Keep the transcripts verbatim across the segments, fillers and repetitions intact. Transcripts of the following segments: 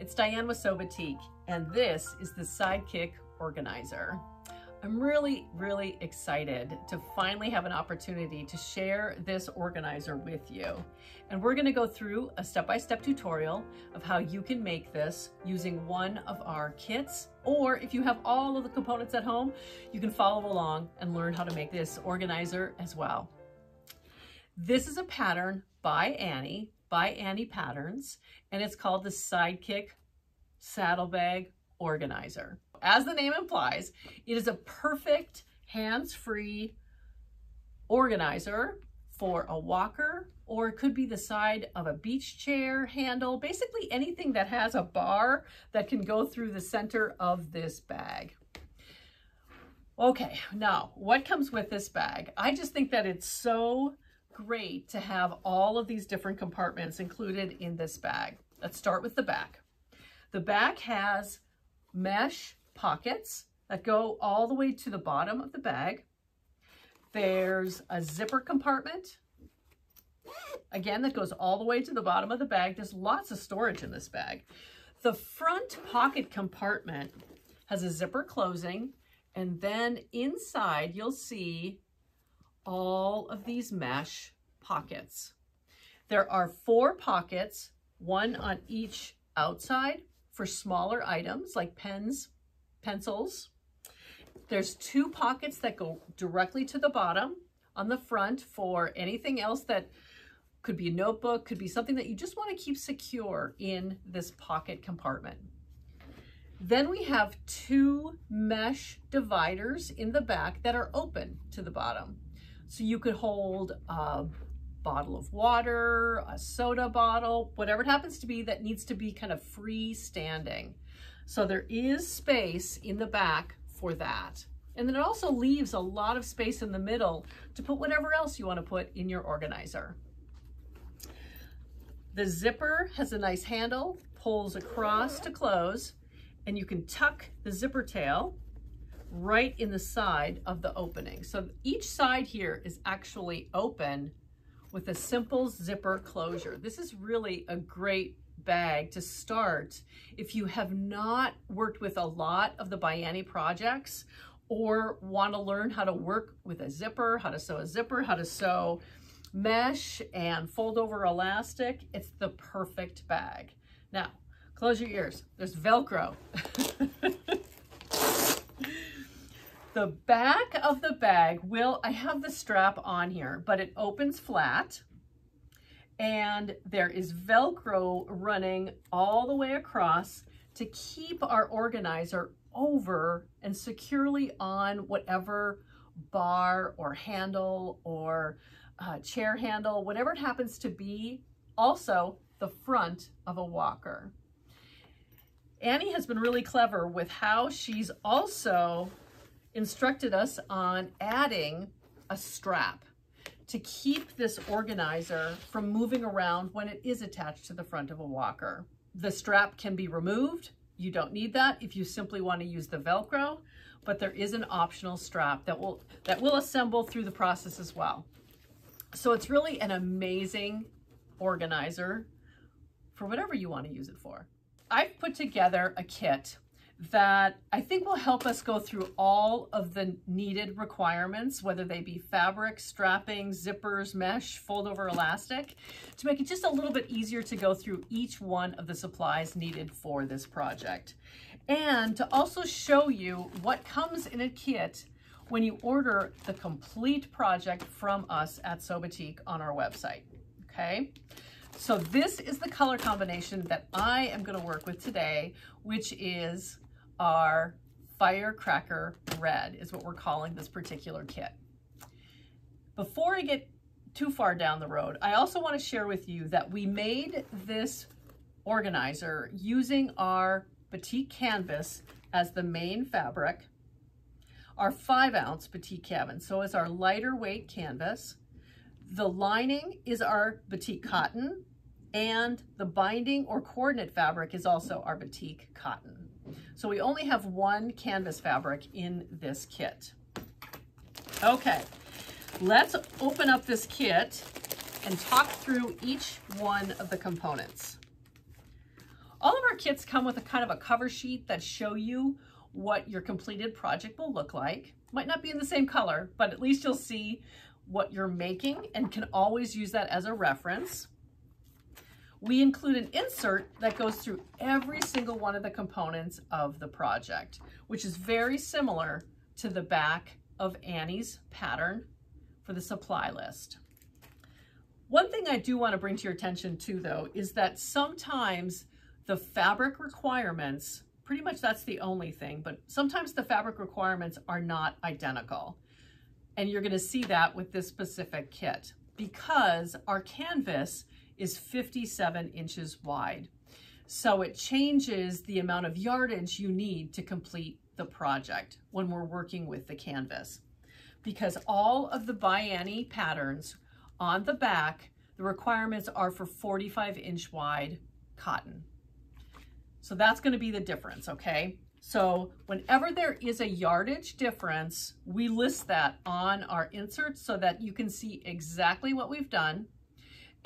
everyone, it's Diane with SewBatik, and this is the Sidekick Organizer. I'm really, really excited to finally have an opportunity to share this organizer with you. And we're gonna go through a step-by-step tutorial of how you can make this using one of our kits, or if you have all of the components at home, you can follow along and learn how to make this organizer as well. This is a pattern by Annie, by ByAnnie Patterns, and it's called the Sidekick Saddlebag Organizer. As the name implies, it is a perfect hands-free organizer for a walker, or it could be the side of a beach chair handle, basically anything that has a bar that can go through the center of this bag. Okay, now what comes with this bag? I just think that it's so great to have all of these different compartments included in this bag. Let's start with the back. The back has mesh pockets that go all the way to the bottom of the bag. There's a zipper compartment, again, that goes all the way to the bottom of the bag. There's lots of storage in this bag. The front pocket compartment has a zipper closing, and then inside you'll see all of these mesh pockets. There are four pockets, one on each outside, for smaller items like pens, pencils. There's two pockets that go directly to the bottom on the front for anything else that could be a notebook, could be something that you just want to keep secure in this pocket compartment. Then we have two mesh dividers in the back that are open to the bottom. So you could hold a bottle of water, a soda bottle, whatever it happens to be that needs to be kind of freestanding. So there is space in the back for that. And then it also leaves a lot of space in the middle to put whatever else you want to put in your organizer. The zipper has a nice handle, pulls across to close, and you can tuck the zipper tail right in the side of the opening. So each side here is actually open with a simple zipper closure. This is really a great bag to start if you have not worked with a lot of the ByAnnie projects, or want to learn how to work with a zipper, how to sew a zipper, how to sew mesh and fold over elastic. It's the perfect bag. Now, close your ears. There's Velcro. The back of the bag will, I have the strap on here, but it opens flat and there is Velcro running all the way across to keep our organizer over and securely on whatever bar or handle or uh, chair handle, whatever it happens to be, also the front of a walker. Annie has been really clever with how she's also instructed us on adding a strap to keep this organizer from moving around when it is attached to the front of a walker. The strap can be removed. You don't need that if you simply want to use the Velcro, but there is an optional strap that will, that will assemble through the process as well. So it's really an amazing organizer for whatever you want to use it for. I've put together a kit that I think will help us go through all of the needed requirements, whether they be fabric, strapping, zippers, mesh, fold over elastic, to make it just a little bit easier to go through each one of the supplies needed for this project. And to also show you what comes in a kit when you order the complete project from us at SewBatik on our website, okay? So this is the color combination that I am gonna work with today, which is our Firecracker Red, is what we're calling this particular kit. Before I get too far down the road, I also want to share with you that we made this organizer using our Batik canvas as the main fabric, our five ounce Batik canvas, so it's our lighter weight canvas. The lining is our Batik cotton, and the binding or coordinate fabric is also our Batik cotton. So we only have one canvas fabric in this kit. Okay, let's open up this kit and talk through each one of the components. All of our kits come with a kind of a cover sheet that show you what your completed project will look like. Might not be in the same color, but at least you'll see what you're making and can always use that as a reference. We include an insert that goes through every single one of the components of the project, which is very similar to the back of Annie's pattern for the supply list. One thing I do want to bring to your attention too, though, is that sometimes the fabric requirements, pretty much that's the only thing, but sometimes the fabric requirements are not identical. And you're going to see that with this specific kit because our canvas is fifty-seven inches wide. So it changes the amount of yardage you need to complete the project when we're working with the canvas. Because all of the ByAnnie patterns on the back, the requirements are for forty-five inch wide cotton. So that's going to be the difference, okay? So whenever there is a yardage difference, we list that on our inserts so that you can see exactly what we've done.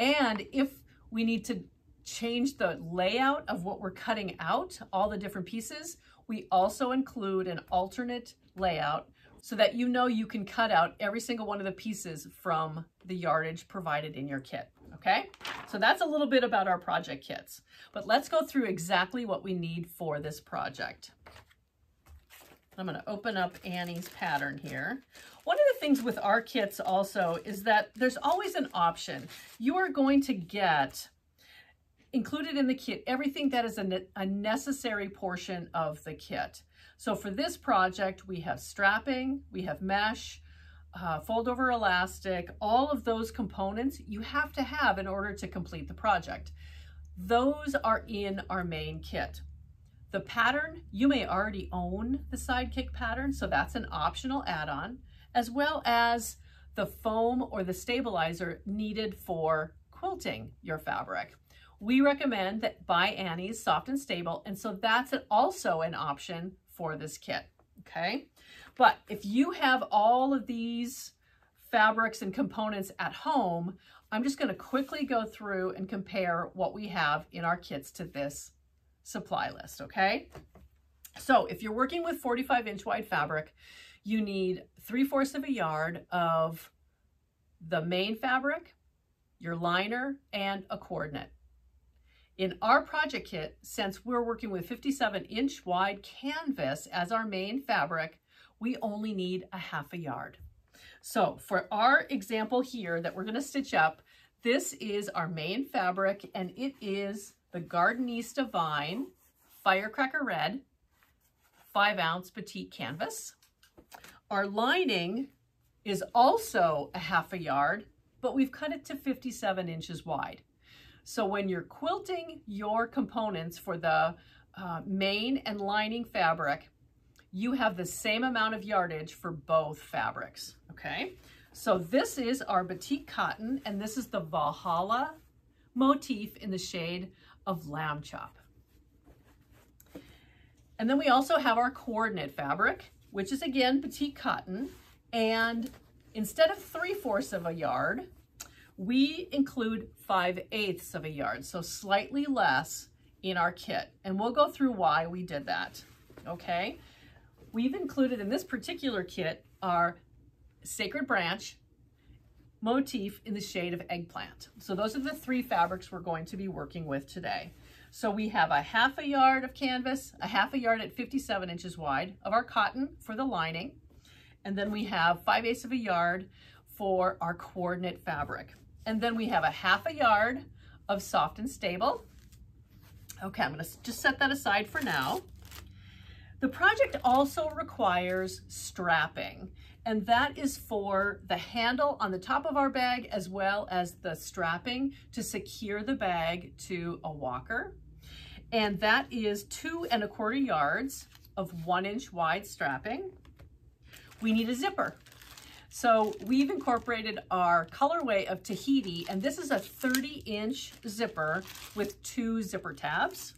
And if we need to change the layout of what we're cutting out, all the different pieces, we also include an alternate layout so that you know you can cut out every single one of the pieces from the yardage provided in your kit, okay? So that's a little bit about our project kits, but let's go through exactly what we need for this project. I'm gonna open up Annie's pattern here. One of the things with our kits also is that there's always an option. You are going to get included in the kit everything that is a, a necessary portion of the kit. So for this project, we have strapping, we have mesh, uh, fold over elastic, all of those components you have to have in order to complete the project. Those are in our main kit. The pattern, you may already own the Sidekick pattern, so that's an optional add-on, as well as the foam or the stabilizer needed for quilting your fabric. We recommend that ByAnnie's Soft and Stable, and so that's also an option for this kit, okay? But if you have all of these fabrics and components at home, I'm just gonna quickly go through and compare what we have in our kits to this supply list, okay? So if you're working with forty-five inch wide fabric, you need three-fourths of a yard of the main fabric, your liner, and a coordinate. In our project kit, since we're working with fifty-seven inch wide canvas as our main fabric, we only need a half a yard. So for our example here that we're gonna stitch up, this is our main fabric and it is the Gardenista Vine Firecracker Red five ounce Petite Canvas. Our lining is also a half a yard, but we've cut it to fifty-seven inches wide. So when you're quilting your components for the uh, main and lining fabric, you have the same amount of yardage for both fabrics, okay? So this is our Batik Cotton, and this is the Valhalla motif in the shade of Lamb Chop. And then we also have our coordinate fabric, which is again Petite Cotton, and instead of three-fourths of a yard, we include five-eighths of a yard, so slightly less in our kit, and we'll go through why we did that, okay? We've included in this particular kit our Sacred Branch motif in the shade of Eggplant. So those are the three fabrics we're going to be working with today. So we have a half a yard of canvas, a half a yard at fifty-seven inches wide of our cotton for the lining, and then we have five-eighths of a yard for our coordinate fabric. And then we have a half a yard of Soft and Stable. Okay, I'm gonna just set that aside for now. The project also requires strapping, and that is for the handle on the top of our bag as well as the strapping to secure the bag to a walker. And that is two and a quarter yards of one inch wide strapping. We need a zipper. So we've incorporated our colorway of Tahiti, and this is a thirty inch zipper with two zipper tabs.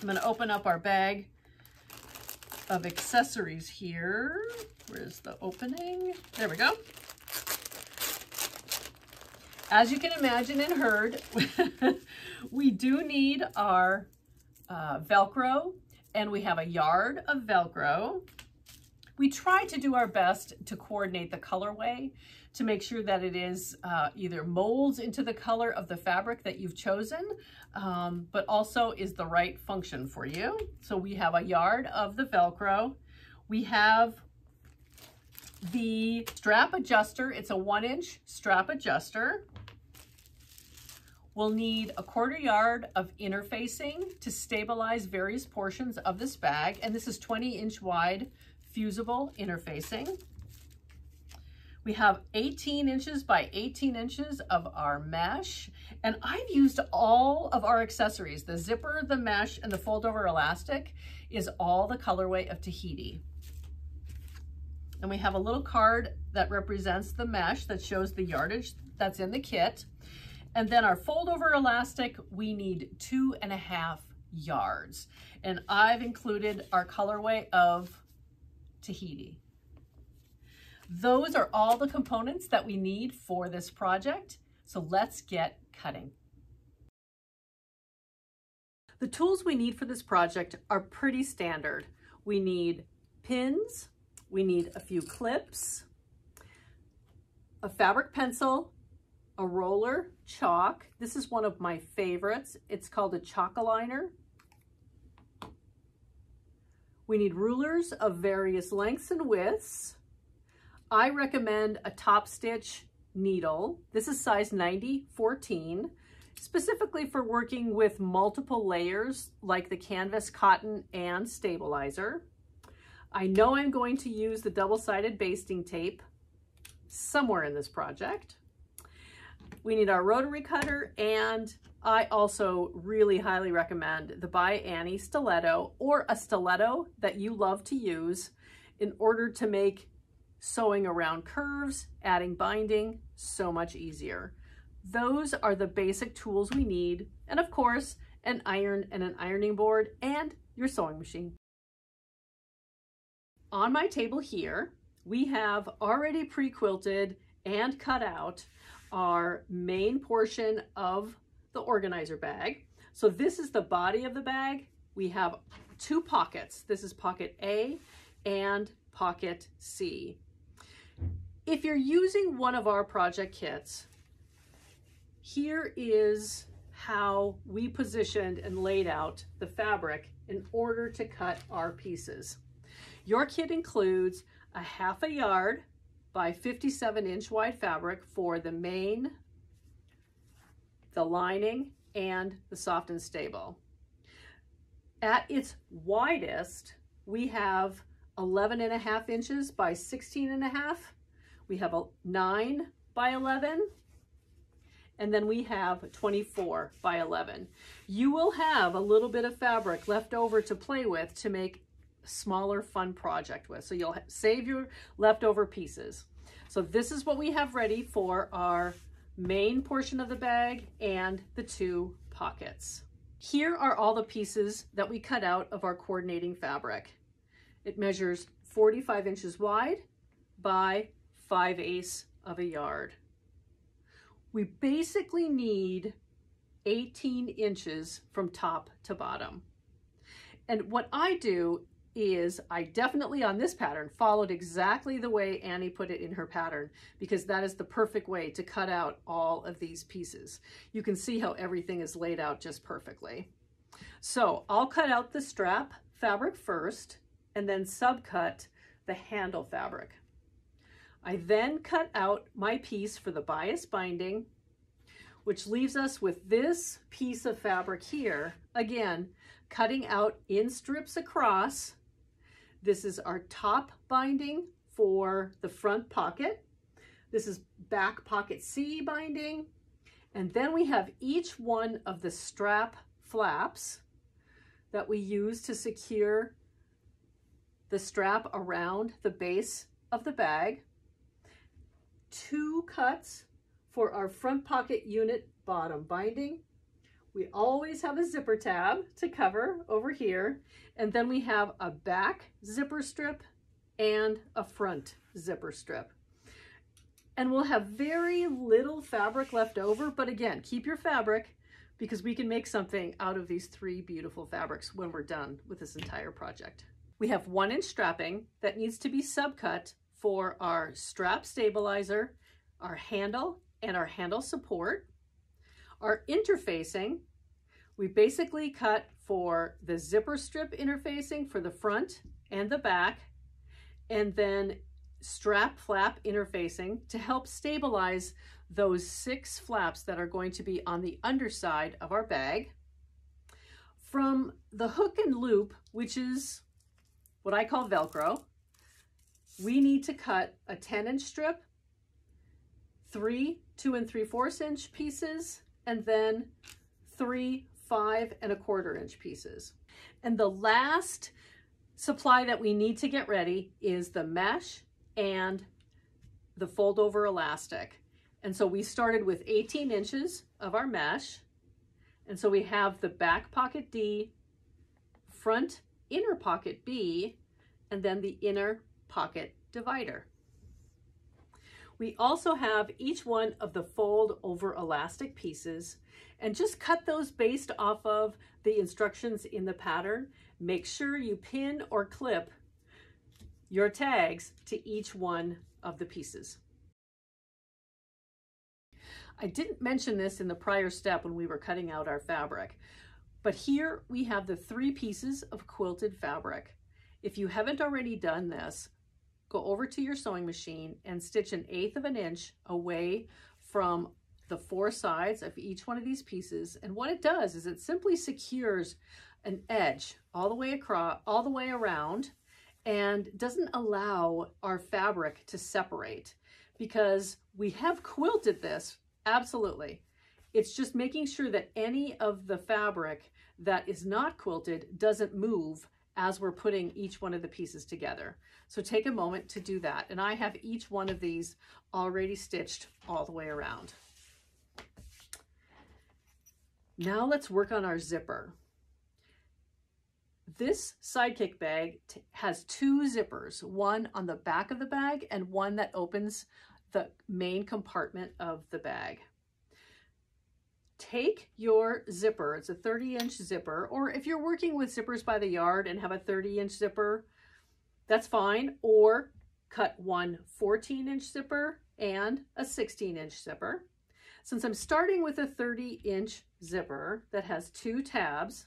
I'm going to open up our bag of accessories here. Where's the opening? There we go. as you can imagine and heard, we do need our uh, Velcro, and we have a yard of Velcro. We try to do our best to coordinate the colorway to make sure that it is uh, either molds into the color of the fabric that you've chosen, um, but also is the right function for you. So we have a yard of the Velcro. We have the strap adjuster. It's a one inch strap adjuster. We'll need a quarter yard of interfacing to stabilize various portions of this bag. And this is twenty inch wide fusible interfacing. We have eighteen inches by eighteen inches of our mesh, and I've used all of our accessories. The zipper, the mesh, and the fold over elastic is all the colorway of Tahiti. And we have a little card that represents the mesh that shows the yardage that's in the kit. And then our fold over elastic, we need two and a half yards. And I've included our colorway of Tahiti. Those are all the components that we need for this project. So let's get cutting. The tools we need for this project are pretty standard. We need pins, we need a few clips, a fabric pencil, a roller, chalk. This is one of my favorites. It's called a Chaco Liner. We need rulers of various lengths and widths. I recommend a top stitch needle. This is size ninety fourteen, specifically for working with multiple layers like the canvas, cotton, and stabilizer. I know I'm going to use the double-sided basting tape somewhere in this project. We need our rotary cutter, and I also really highly recommend the ByAnnie Stiletto, or a stiletto that you love to use, in order to make sewing around curves, adding binding, so much easier. Those are the basic tools we need, and of course, an iron and an ironing board and your sewing machine. On my table here, we have already pre-quilted and cut out our main portion of the organizer bag. So this is the body of the bag. We have two pockets. This is pocket A and pocket C. If you're using one of our project kits, here is how we positioned and laid out the fabric in order to cut our pieces. Your kit includes a half a yard by fifty-seven inch wide fabric for the main, the lining, and the soft and stable. At its widest, we have eleven and a half inches by sixteen and a half. We have a nine by eleven, and then we have twenty-four by eleven. You will have a little bit of fabric left over to play with to make a smaller fun project with. So you'll save your leftover pieces. So this is what we have ready for our main portion of the bag and the two pockets. Here are all the pieces that we cut out of our coordinating fabric. It measures forty-five inches wide by five eighths of a yard. We basically need eighteen inches from top to bottom. And what I do is I definitely on this pattern followed exactly the way Annie put it in her pattern, because that is the perfect way to cut out all of these pieces. You can see how everything is laid out just perfectly. So I'll cut out the strap fabric first, and then subcut the handle fabric. I then cut out my piece for the bias binding, which leaves us with this piece of fabric here. Again, cutting out in strips across. This is our top binding for the front pocket. This is back pocket C binding. And then we have each one of the strap flaps that we use to secure the strap around the base of the bag. Two cuts for our front pocket unit bottom binding. We always have a zipper tab to cover over here, and then we have a back zipper strip and a front zipper strip. and we'll have very little fabric left over. But again, keep your fabric because we can make something out of these three beautiful fabrics when we're done with this entire project. We have one inch strapping that needs to be subcut for our strap stabilizer, our handle, and our handle support. Our interfacing, we basically cut for the zipper strip interfacing for the front and the back, and then strap flap interfacing to help stabilize those six flaps that are going to be on the underside of our bag. From the hook and loop, which is what I call Velcro, we need to cut a ten inch strip, three two and three fourths inch pieces, and then three five and a quarter inch pieces. And the last supply that we need to get ready is the mesh and the fold over elastic. And so we started with eighteen inches of our mesh. And so we have the back pocket D, front inner pocket B, and then the inner pocket divider. We also have each one of the fold over elastic pieces, and just cut those based off of the instructions in the pattern. Make sure you pin or clip your tags to each one of the pieces. I didn't mention this in the prior step when we were cutting out our fabric, but here we have the three pieces of quilted fabric. If you haven't already done this, go over to your sewing machine and stitch an eighth of an inch away from the four sides of each one of these pieces. And what it does is it simply secures an edge all the way across, all the way around, and doesn't allow our fabric to separate, because we have quilted this, absolutely. It's just making sure that any of the fabric that is not quilted doesn't move as we're putting each one of the pieces together. So take a moment to do that. And I have each one of these already stitched all the way around. Now let's work on our zipper. This Sidekick bag has two zippers, one on the back of the bag and one that opens the main compartment of the bag. Take your zipper, it's a thirty inch zipper, or if you're working with zippers by the yard and have a thirty inch zipper, that's fine, or cut one fourteen inch zipper and a sixteen inch zipper. Since I'm starting with a thirty inch zipper that has two tabs,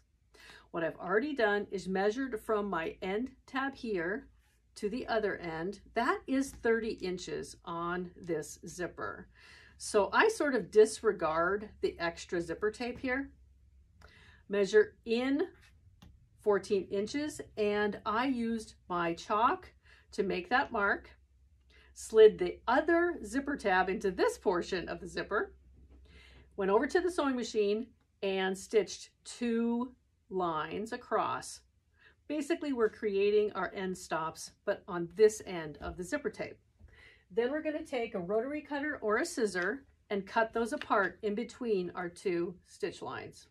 what I've already done is measured from my end tab here to the other end. That is thirty inches on this zipper. So I sort of disregard the extra zipper tape here. Measure in fourteen inches, and I used my chalk to make that mark, slid the other zipper tab into this portion of the zipper, went over to the sewing machine and stitched two lines across. Basically, we're creating our end stops, but on this end of the zipper tape. Then we're going to take a rotary cutter or a scissor and cut those apart in between our two stitch lines.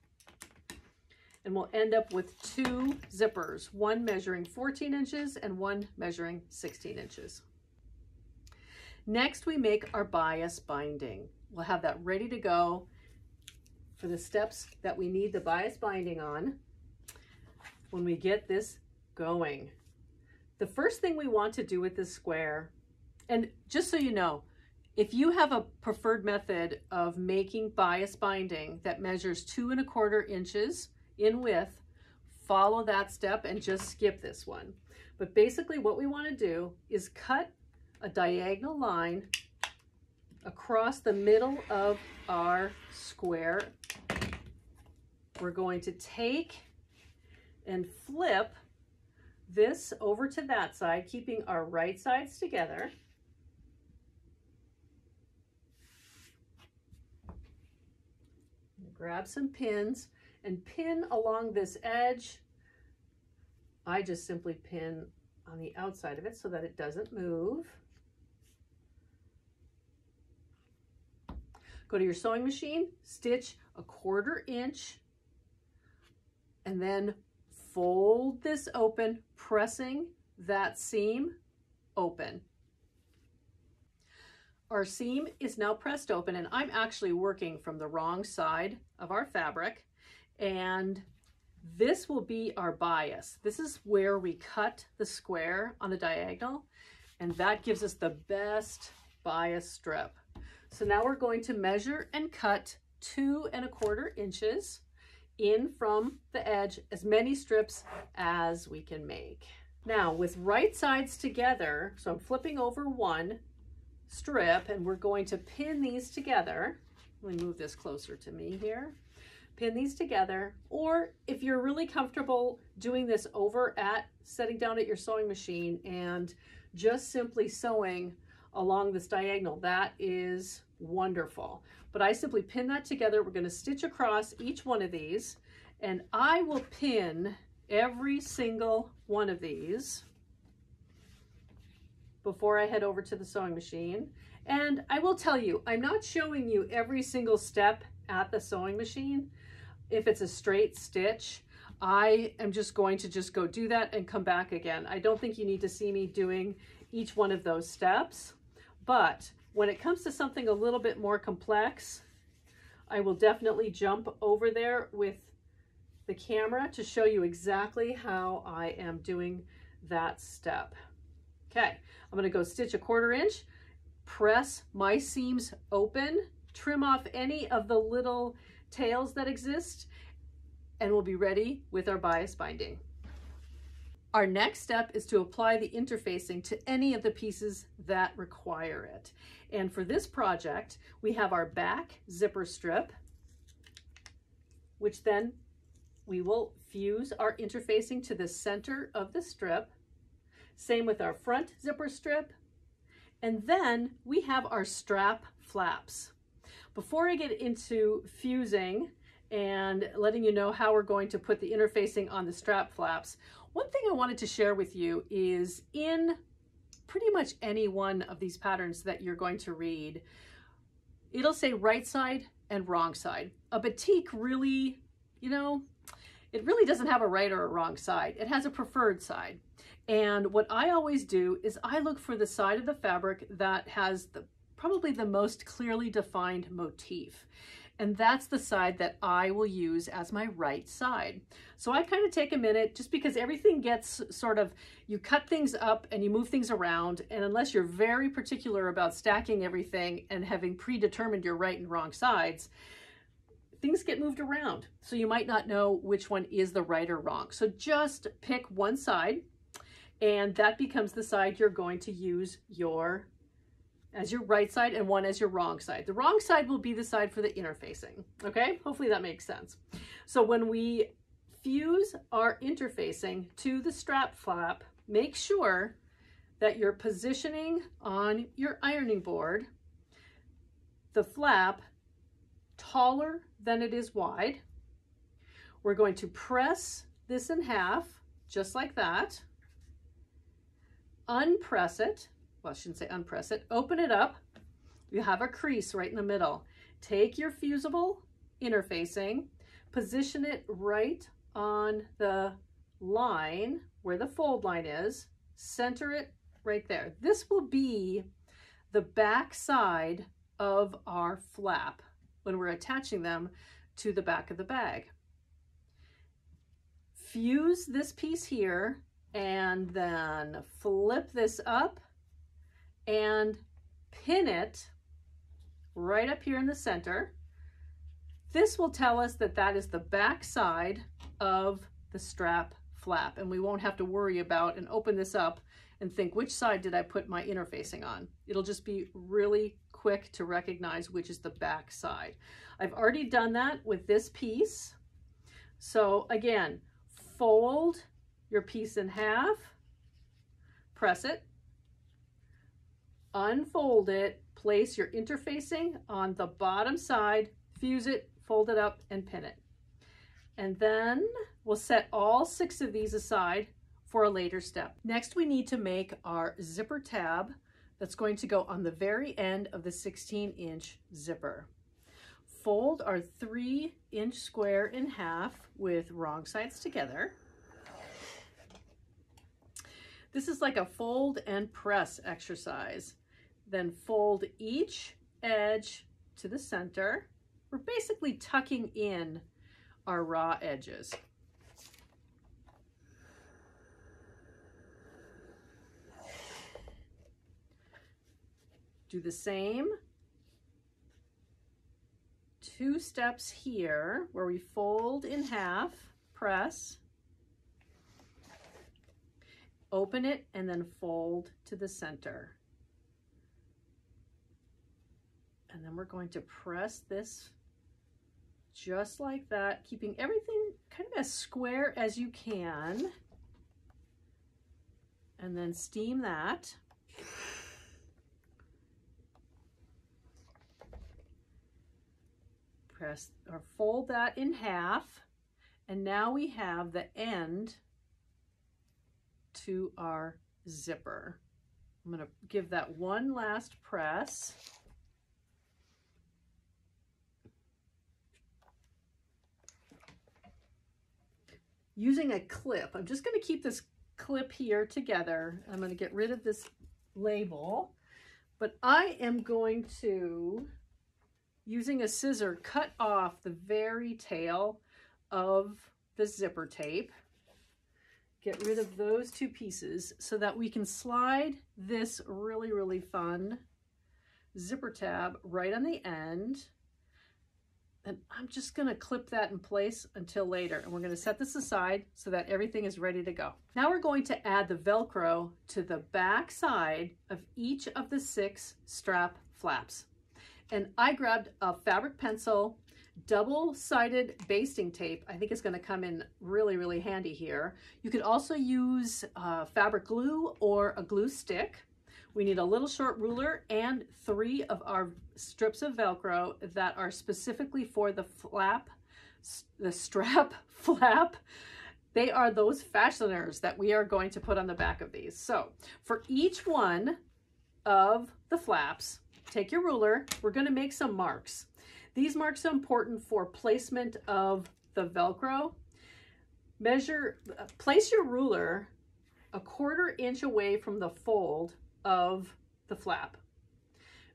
And we'll end up with two zippers, one measuring fourteen inches and one measuring sixteen inches. Next, we make our bias binding. We'll have that ready to go for the steps that we need the bias binding on when we get this going. The first thing we want to do with this square, and just so you know, if you have a preferred method of making bias binding that measures two and a quarter inches in width, follow that step and just skip this one. But basically what we want to do is cut a diagonal line across the middle of our square. We're going to take and flip this over to that side, keeping our right sides together. Grab some pins and pin along this edge. I just simply pin on the outside of it so that it doesn't move. Go to your sewing machine, stitch a quarter inch, and then fold this open, pressing that seam open. Our seam is now pressed open, and I'm actually working from the wrong side of our fabric, and this will be our bias. This is where we cut the square on the diagonal, and that gives us the best bias strip. So now we're going to measure and cut two and a quarter inches in from the edge, as many strips as we can make. Now with right sides together, so I'm flipping over one strip and we're going to pin these together. Let me move this closer to me here. Pin these together, or if you're really comfortable doing this over at, setting down at your sewing machine and just simply sewing along this diagonal, that is wonderful. But I simply pin that together. We're going to stitch across each one of these, and I will pin every single one of these before I head over to the sewing machine. And I will tell you, I'm not showing you every single step at the sewing machine. If it's a straight stitch, I am just going to just go do that and come back again. I don't think you need to see me doing each one of those steps, but when it comes to something a little bit more complex, I will definitely jump over there with the camera to show you exactly how I am doing that step. Okay, I'm gonna go stitch a quarter inch, press my seams open, trim off any of the little tails that exist, and we'll be ready with our bias binding. Our next step is to apply the interfacing to any of the pieces that require it. And for this project, we have our back zipper strip, which then we will fuse our interfacing to the center of the strip. Same with our front zipper strip. And then we have our strap flaps. Before I get into fusing and letting you know how we're going to put the interfacing on the strap flaps, one thing I wanted to share with you is in pretty much any one of these patterns that you're going to read, it'll say right side and wrong side. A batik really, you know, it really doesn't have a right or a wrong side. It has a preferred side. And what I always do is I look for the side of the fabric that has the probably the most clearly defined motif. And that's the side that I will use as my right side. So I kind of take a minute, just because everything gets sort of, you cut things up and you move things around, and unless you're very particular about stacking everything and having predetermined your right and wrong sides, things get moved around. So you might not know which one is the right or wrong. So just pick one side, and that becomes the side you're going to use your as your right side and one as your wrong side. The wrong side will be the side for the interfacing, okay? Hopefully that makes sense. So when we fuse our interfacing to the strap flap, make sure that you're positioning on your ironing board the flap taller than it is wide. We're going to press this in half, just like that. Unpress it. Well, I shouldn't say unpress it, open it up. You have a crease right in the middle. Take your fusible interfacing, position it right on the line where the fold line is, center it right there. This will be the back side of our flap when we're attaching them to the back of the bag. Fuse this piece here and then flip this up and pin it right up here in the center. This will tell us that that is the back side of the strap flap, and we won't have to worry about and open this up and think, which side did I put my interfacing on? It'll just be really quick to recognize which is the back side. I've already done that with this piece. So again, fold your piece in half, press it, unfold it, place your interfacing on the bottom side, fuse it, fold it up, and pin it. And then we'll set all six of these aside for a later step. Next, we need to make our zipper tab that's going to go on the very end of the sixteen inch zipper. Fold our three inch square in half with wrong sides together. This is like a fold and press exercise. Then fold each edge to the center. We're basically tucking in our raw edges. Do the same two steps here where we fold in half, press, open it, and then fold to the center. And then we're going to press this just like that, keeping everything kind of as square as you can. And then steam that. Press or fold that in half, and now we have the end to our zipper. I'm going to give that one last press. Using a clip, I'm just going to keep this clip here together. I'm going to get rid of this label, but I am going to, using a scissor, cut off the very tail of the zipper tape. Get rid of those two pieces so that we can slide this really, really fun zipper tab right on the end. And I'm just gonna clip that in place until later. And we're gonna set this aside so that everything is ready to go. Now we're going to add the Velcro to the back side of each of the six strap flaps. And I grabbed a fabric pencil, double-sided basting tape. I think it's going to come in really, really handy here. You could also use uh, fabric glue or a glue stick. We need a little short ruler and three of our strips of Velcro that are specifically for the flap, the strap flap. They are those fasteners that we are going to put on the back of these. So for each one of the flaps, take your ruler, we're going to make some marks. These marks are important for placement of the Velcro. Measure, place your ruler a quarter inch away from the fold of the flap.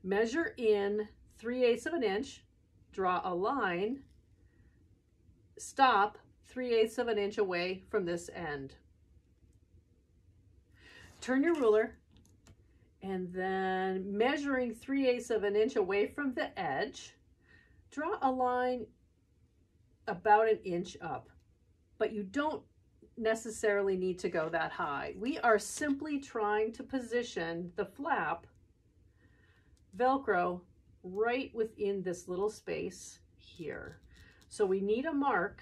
Measure in three eighths of an inch, draw a line, stop three eighths of an inch away from this end. Turn your ruler, and then measuring three eighths of an inch away from the edge, draw a line about an inch up, but you don't necessarily need to go that high. We are simply trying to position the flap Velcro right within this little space here. So we need a mark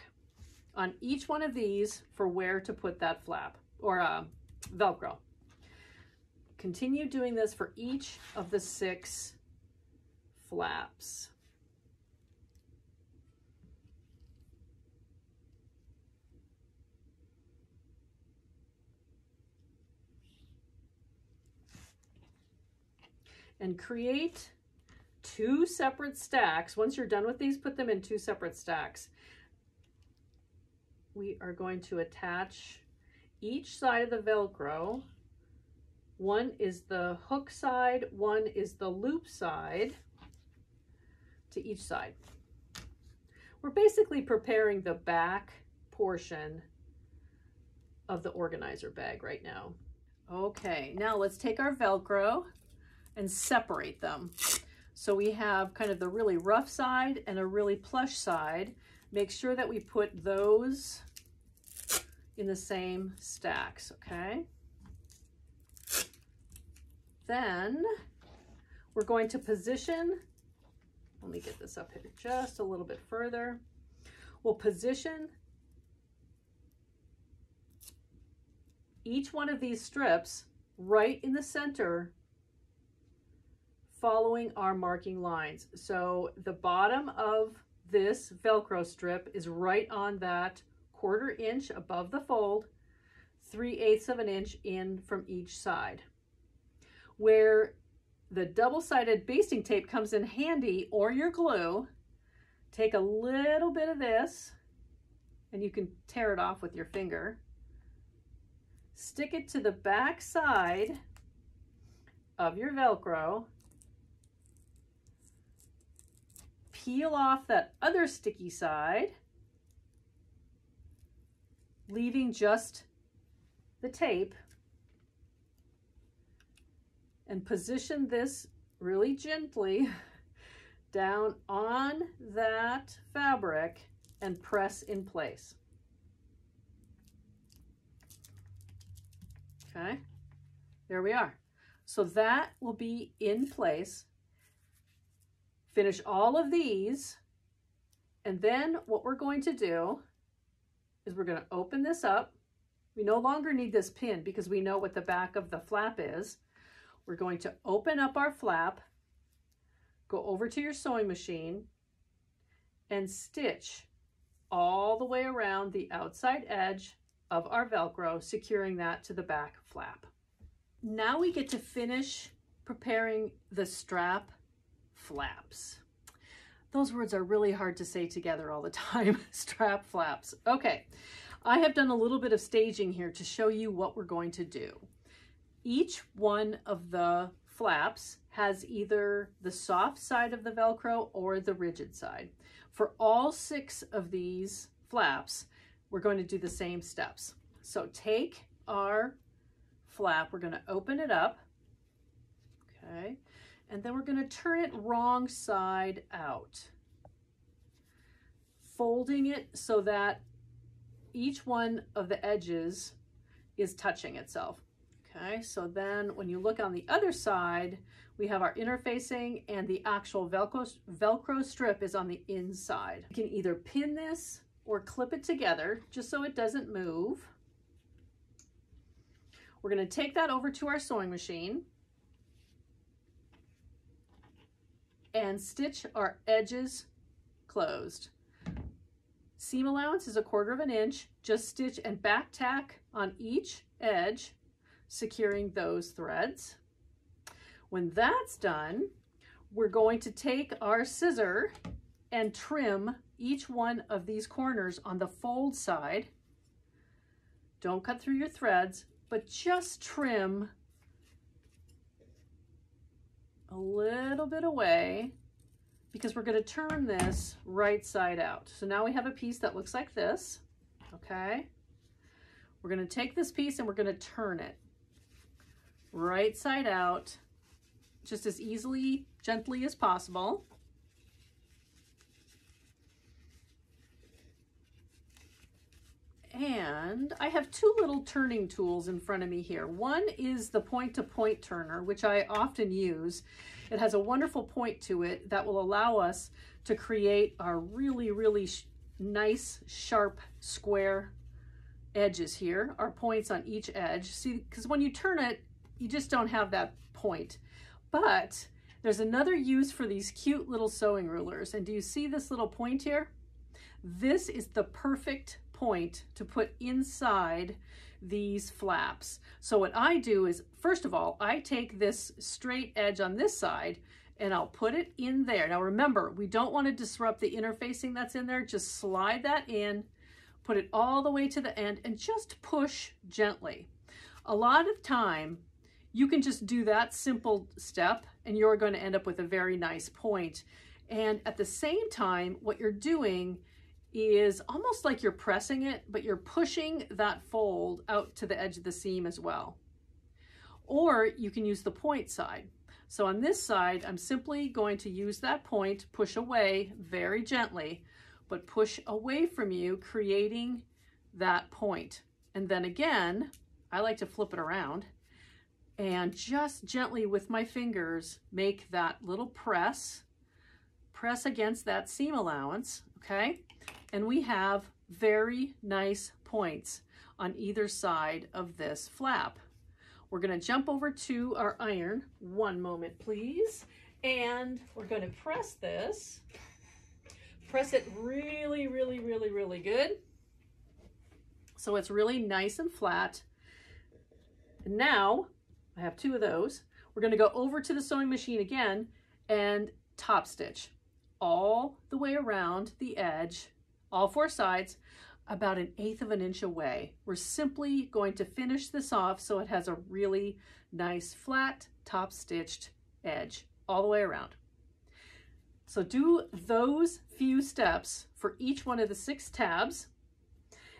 on each one of these for where to put that flap or uh, Velcro. Continue doing this for each of the six flaps. And create two separate stacks. Once you're done with these, put them in two separate stacks. We are going to attach each side of the Velcro. One is the hook side, one is the loop side, to each side. We're basically preparing the back portion of the organizer bag right now. Okay, now let's take our Velcro and separate them. So we have kind of the really rough side and a really plush side. Make sure that we put those in the same stacks, okay? Then we're going to position, let me get this up here just a little bit further. We'll position each one of these strips right in the center following our marking lines. So the bottom of this Velcro strip is right on that quarter inch above the fold, three eighths of an inch in from each side. Where the double-sided basting tape comes in handy, or your glue, take a little bit of this, and you can tear it off with your finger, stick it to the back side of your Velcro, peel off that other sticky side, leaving just the tape, and position this really gently down on that fabric and press in place. Okay, there we are. So that will be in place. Finish all of these, and then what we're going to do is we're going to open this up. We no longer need this pin because we know what the back of the flap is. We're going to open up our flap, go over to your sewing machine, and stitch all the way around the outside edge of our Velcro, securing that to the back flap. Now we get to finish preparing the strap flaps. Those words are really hard to say together all the time. Strap flaps. Okay, I have done a little bit of staging here to show you what we're going to do. Each one of the flaps has either the soft side of the Velcro or the rigid side. For all six of these flaps, we're going to do the same steps. So take our flap, we're going to open it up, okay, and then we're going to turn it wrong side out, folding it so that each one of the edges is touching itself. Okay, so then when you look on the other side, we have our interfacing and the actual Velcro, Velcro strip is on the inside. You can either pin this or clip it together just so it doesn't move. We're going to take that over to our sewing machine and stitch our edges closed. Seam allowance is a quarter of an inch. Just stitch and back tack on each edge, securing those threads. When that's done, we're going to take our scissor and trim each one of these corners on the fold side. Don't cut through your threads, but just trim a little bit away because we're going to turn this right side out. So now we have a piece that looks like this. Okay. We're going to take this piece and we're going to turn it right side out just as easily, gently as possible. And I have two little turning tools in front of me here. One is the point-to-point turner, which I often use. It has a wonderful point to it that will allow us to create our really, really sh- nice, sharp, square edges here, our points on each edge. See, because when you turn it, you just don't have that point. But there's another use for these cute little sewing rulers. And do you see this little point here? This is the perfect point to put inside these flaps. So what I do is, first of all, I take this straight edge on this side and I'll put it in there. Now remember, we don't want to disrupt the interfacing that's in there. Just slide that in, put it all the way to the end, and just push gently. A lot of time, you can just do that simple step and you're going to end up with a very nice point. And at the same time, what you're doing is almost like you're pressing it, but you're pushing that fold out to the edge of the seam as well. Or you can use the point side. So on this side, I'm simply going to use that point, push away very gently, but push away from you, creating that point. And then again, I like to flip it around and just gently with my fingers, make that little press, press against that seam allowance, okay? And we have very nice points on either side of this flap. We're going to jump over to our iron, one moment please, and we're going to press this. Press it really, really, really, really good so it's really nice and flat. And now, I have two of those, we're going to go over to the sewing machine again and top stitch all the way around the edge, all four sides, about an eighth of an inch away. We're simply going to finish this off so it has a really nice flat top stitched edge all the way around. So do those few steps for each one of the six tabs,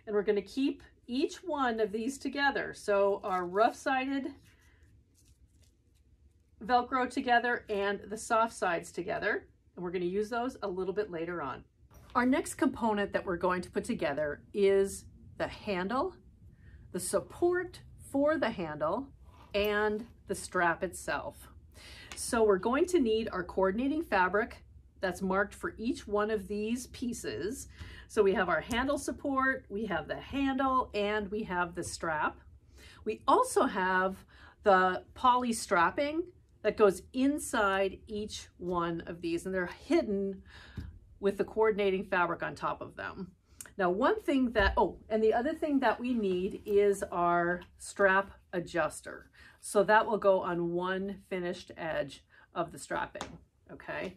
and we're going to keep each one of these together. So our rough-sided Velcro together and the soft sides together, and we're going to use those a little bit later on. Our next component that we're going to put together is the handle, the support for the handle, and the strap itself. So we're going to need our coordinating fabric that's marked for each one of these pieces. So we have our handle support, we have the handle, and we have the strap. We also have the poly strapping that goes inside each one of these, and they're hidden with the coordinating fabric on top of them. Now, one thing that, oh, and the other thing that we need is our strap adjuster. So that will go on one finished edge of the strapping, okay?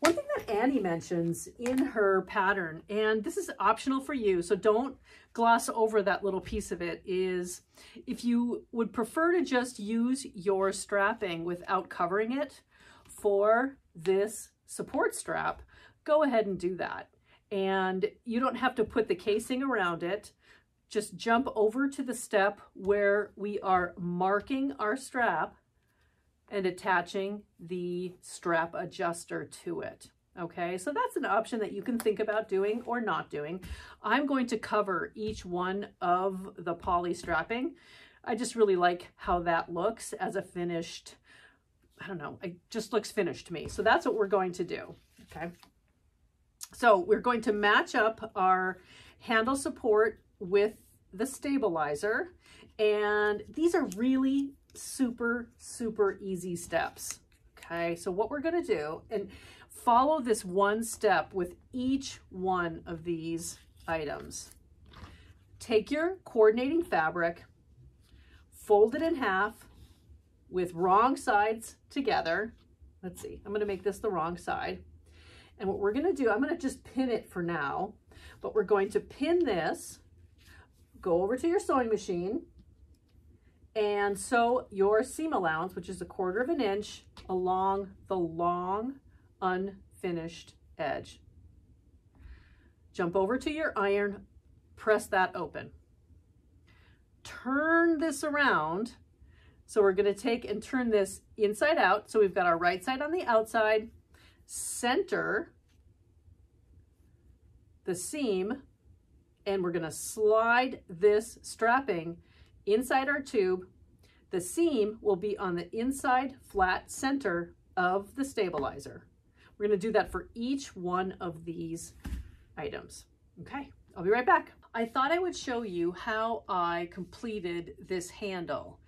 One thing that Annie mentions in her pattern, and this is optional for you, so don't gloss over that little piece of it, is if you would prefer to just use your strapping without covering it for this support strap, go ahead and do that. And you don't have to put the casing around it. Just jump over to the step where we are marking our strap and attaching the strap adjuster to it. Okay, so that's an option that you can think about doing or not doing. I'm going to cover each one of the poly strapping. I just really like how that looks as a finished, I don't know, it just looks finished to me. So that's what we're going to do, okay? So we're going to match up our handle support with the stabilizer, and these are really super, super easy steps, okay? So what we're gonna do, and follow this one step with each one of these items. Take your coordinating fabric, fold it in half with wrong sides together. Let's see, I'm gonna make this the wrong side. And what we're gonna do, I'm gonna just pin it for now, but we're going to pin this, go over to your sewing machine, and sew your seam allowance, which is a quarter of an inch, along the long unfinished edge. Jump over to your iron, press that open. Turn this around. So we're gonna take and turn this inside out. So we've got our right side on the outside, center the seam, and we're gonna slide this strapping inside our tube. The seam will be on the inside flat center of the stabilizer. We're gonna do that for each one of these items. Okay, I'll be right back. I thought I would show you how I completed this handle.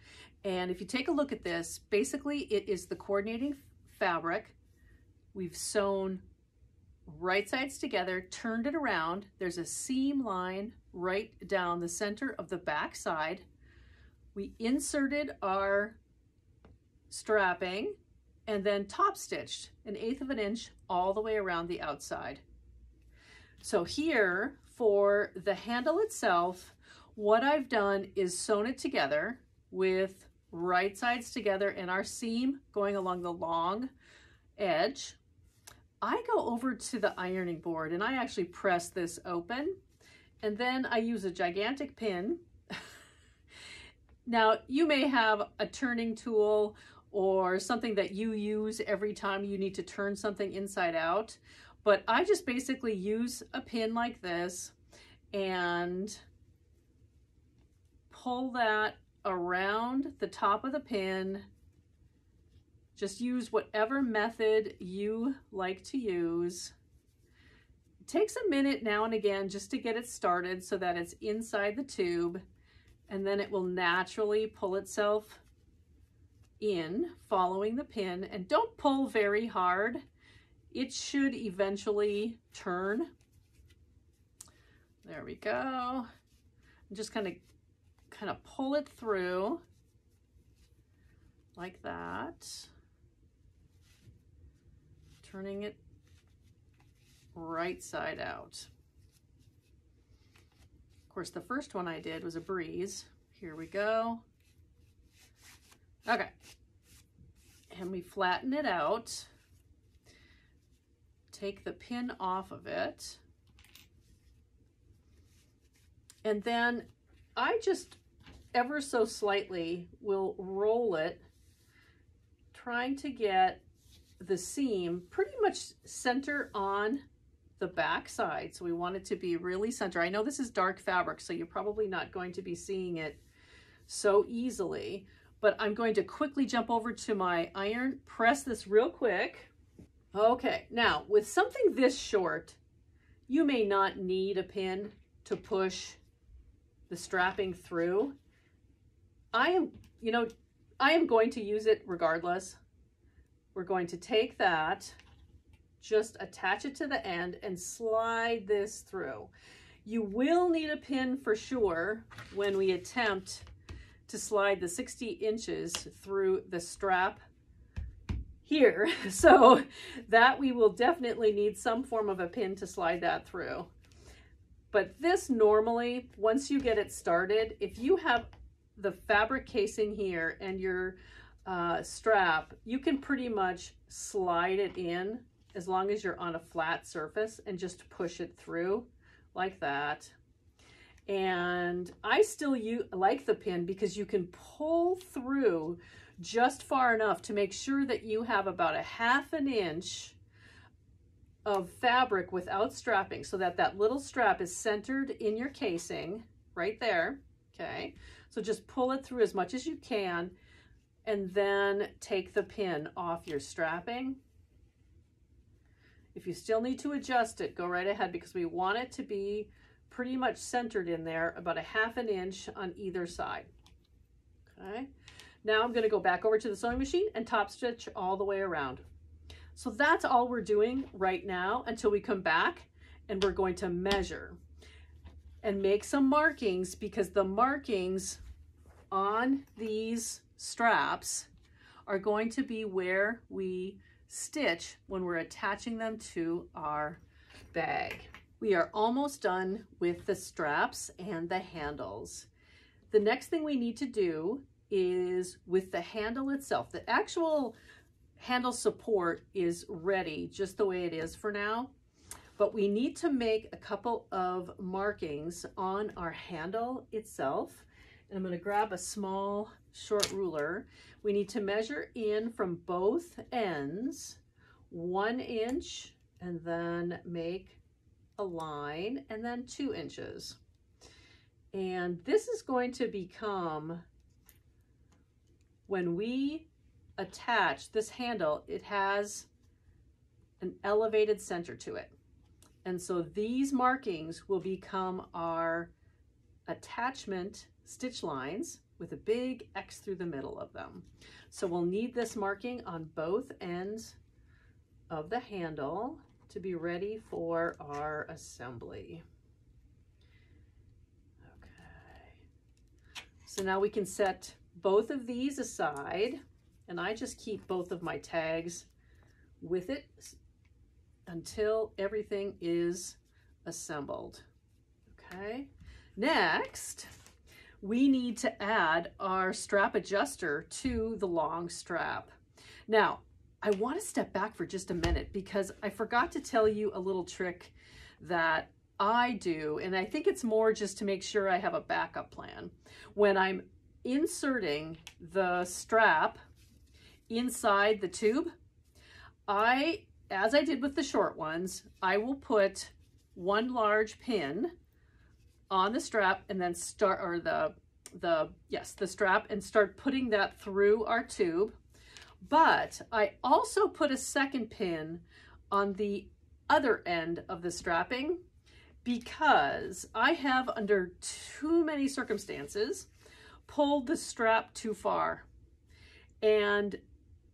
And if you take a look at this, basically it is the coordinating fabric. We've sewn right sides together, turned it around. There's a seam line right down the center of the back side. We inserted our strapping and then top stitched an eighth of an inch all the way around the outside. So here for the handle itself, what I've done is sewn it together with right sides together and our seam going along the long edge. I go over to the ironing board and I actually press this open, and then I use a gigantic pin. Now, you may have a turning tool or something that you use every time you need to turn something inside out, but I just basically use a pin like this and pull that around the top of the pin. Just use whatever method you like to use. It takes a minute now and again just to get it started so that it's inside the tube, and then it will naturally pull itself in following the pin. And don't pull very hard. It should eventually turn. There we go. And just kind of kind of pull it through like that. Turning it right side out. Of course, the first one I did was a breeze. Here we go. Okay. And we flatten it out. take the pin off of it. And then I just ever so slightly will roll it, trying to get the seam pretty much center on the back side. So we want it to be really center. I know this is dark fabric, so you're probably not going to be seeing it so easily, but I'm going to quickly jump over to my iron, press this real quick. Okay, now with something this short, you may not need a pin to push the strapping through. I am, you know, I am going to use it regardless. We're going to take that, just attach it to the end and slide this through. You will need a pin for sure when we attempt to slide the sixty inches through the strap here. So that we will definitely need some form of a pin to slide that through. But this normally, once you get it started, if you have the fabric casing here and your uh, strap, you can pretty much slide it in as long as you're on a flat surface and just push it through like that. And I still use, like the pin because you can pull through just far enough to make sure that you have about a half an inch of fabric without strapping, so that that little strap is centered in your casing right there. Okay, so just pull it through as much as you can and then take the pin off your strapping. If you still need to adjust it, go right ahead, because we want it to be pretty much centered in there, about a half an inch on either side. Okay, now I'm going to go back over to the sewing machine and top stitch all the way around. So that's all we're doing right now until we come back and we're going to measure and make some markings, because the markings on these straps are going to be where we stitch when we're attaching them to our bag. We are almost done with the straps and the handles. The next thing we need to do is with the handle itself. The actual handle support is ready just the way it is for now, but we need to make a couple of markings on our handle itself. And I'm going to grab a small short ruler. We need to measure in from both ends, one inch, and then make a line, and then two inches. And this is going to become, when we attach this handle, it has an elevated center to it, and so these markings will become our attachment stitch lines with a big X through the middle of them. So we'll need this marking on both ends of the handle to be ready for our assembly. Okay, so now we can set both of these aside. And I just keep both of my tags with it until everything is assembled. Okay, next we need to add our strap adjuster to the long strap. Now, I want to step back for just a minute because I forgot to tell you a little trick that I do, and I think it's more just to make sure I have a backup plan. When I'm inserting the strap inside the tube, I, as I did with the short ones, I will put one large pin on the strap and then start, or the, the, yes, the strap, and start putting that through our tube. But I also put a second pin on the other end of the strapping, because I have, under too many circumstances, pulled the strap too far. And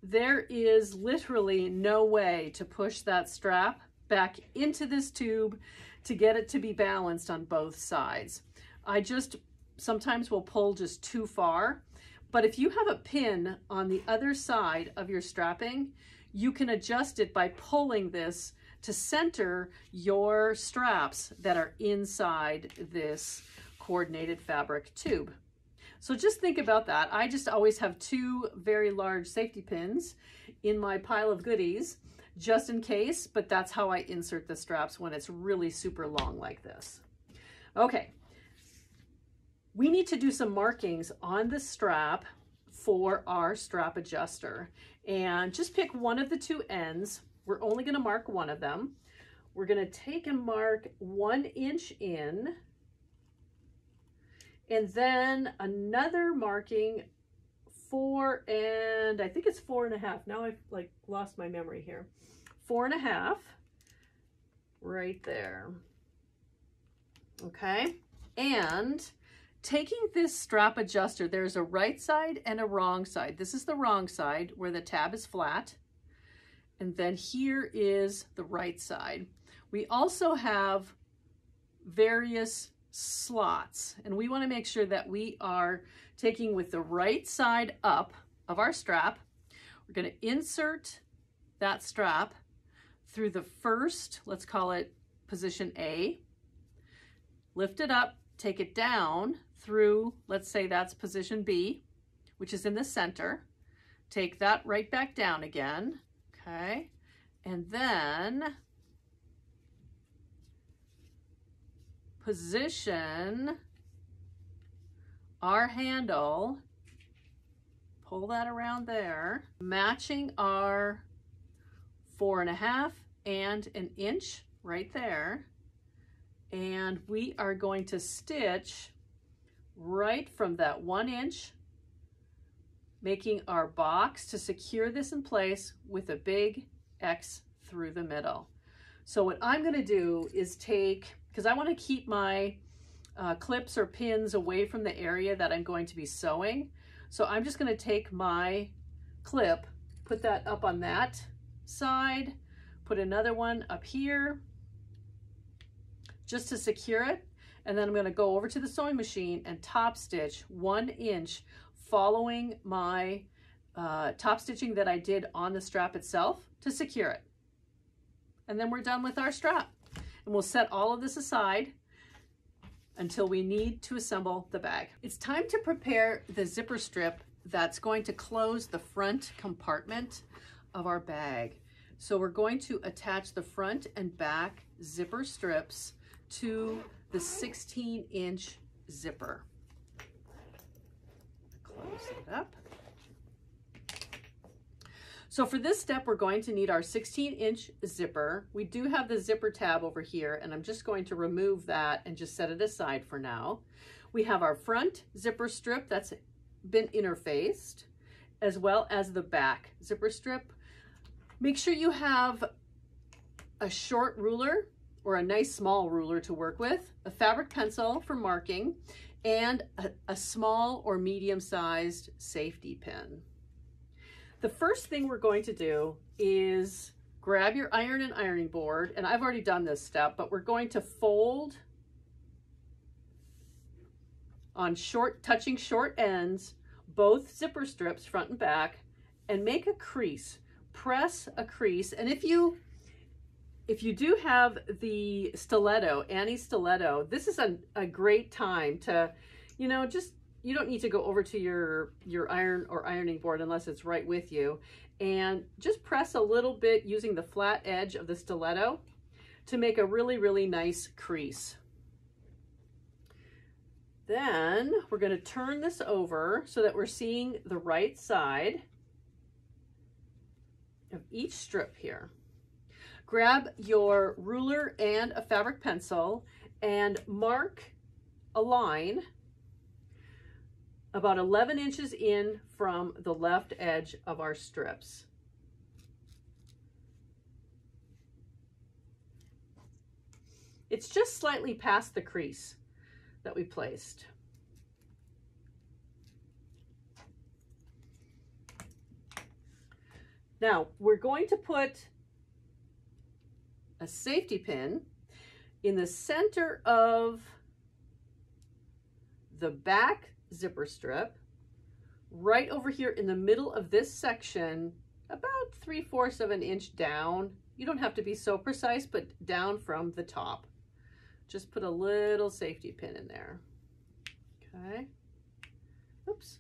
there is literally no way to push that strap back into this tube to get it to be balanced on both sides. I just sometimes will pull just too far, but if you have a pin on the other side of your strapping, you can adjust it by pulling this to center your straps that are inside this coordinated fabric tube. So just think about that. I just always have two very large safety pins in my pile of goodies, just in case, but that's how I insert the straps when it's really super long like this. Okay, we need to do some markings on the strap for our strap adjuster, and just pick one of the two ends. We're only going to mark one of them. We're going to take and mark one inch in, and then another marking four and I think it's four and a half. Now I've like lost my memory here. Four and a half right there. Okay. And taking this strap adjuster, there's a right side and a wrong side. This is the wrong side where the tab is flat. And then here is the right side. We also have various slots, and we want to make sure that we are taking with the right side up of our strap. We're going to insert that strap through the first, let's call it position A, lift it up, take it down through, let's say that's position B, which is in the center. Take that right back down again. Okay, and then position our handle, pull that around there, matching our four and a half and an inch right there. And we are going to stitch right from that one inch, making our box to secure this in place with a big X through the middle. So what I'm going to do is take, because I want to keep my uh, clips or pins away from the area that I'm going to be sewing. So I'm just going to take my clip, put that up on that side, put another one up here just to secure it. And then I'm going to go over to the sewing machine and top stitch one inch following my uh, top stitching that I did on the strap itself to secure it. And then we're done with our strap. And we'll set all of this aside until we need to assemble the bag. It's time to prepare the zipper strip that's going to close the front compartment of our bag. So we're going to attach the front and back zipper strips to the sixteen inch zipper. Close it up. So for this step, we're going to need our sixteen inch zipper. We do have the zipper tab over here, and I'm just going to remove that and just set it aside for now. We have our front zipper strip that's been interfaced, as well as the back zipper strip. Make sure you have a short ruler or a nice small ruler to work with, a fabric pencil for marking, and a, a small or medium-sized safety pin. The first thing we're going to do is grab your iron and ironing board, and I've already done this step, but we're going to fold on short, touching short ends, both zipper strips, front and back, and make a crease. Press a crease, and if you If you do have the Stiletto, ByAnnie Stiletto, this is a, a great time to, you know, just, you don't need to go over to your, your iron or ironing board unless it's right with you. And just press a little bit using the flat edge of the Stiletto to make a really, really nice crease. Then we're going to turn this over so that we're seeing the right side of each strip here. Grab your ruler and a fabric pencil and mark a line about eleven inches in from the left edge of our strips. It's just slightly past the crease that we placed. Now we're going to put a safety pin in the center of the back zipper strip, right over here in the middle of this section, about three-fourths of an inch down. You don't have to be so precise, but down from the top. Just put a little safety pin in there. Okay. Oops.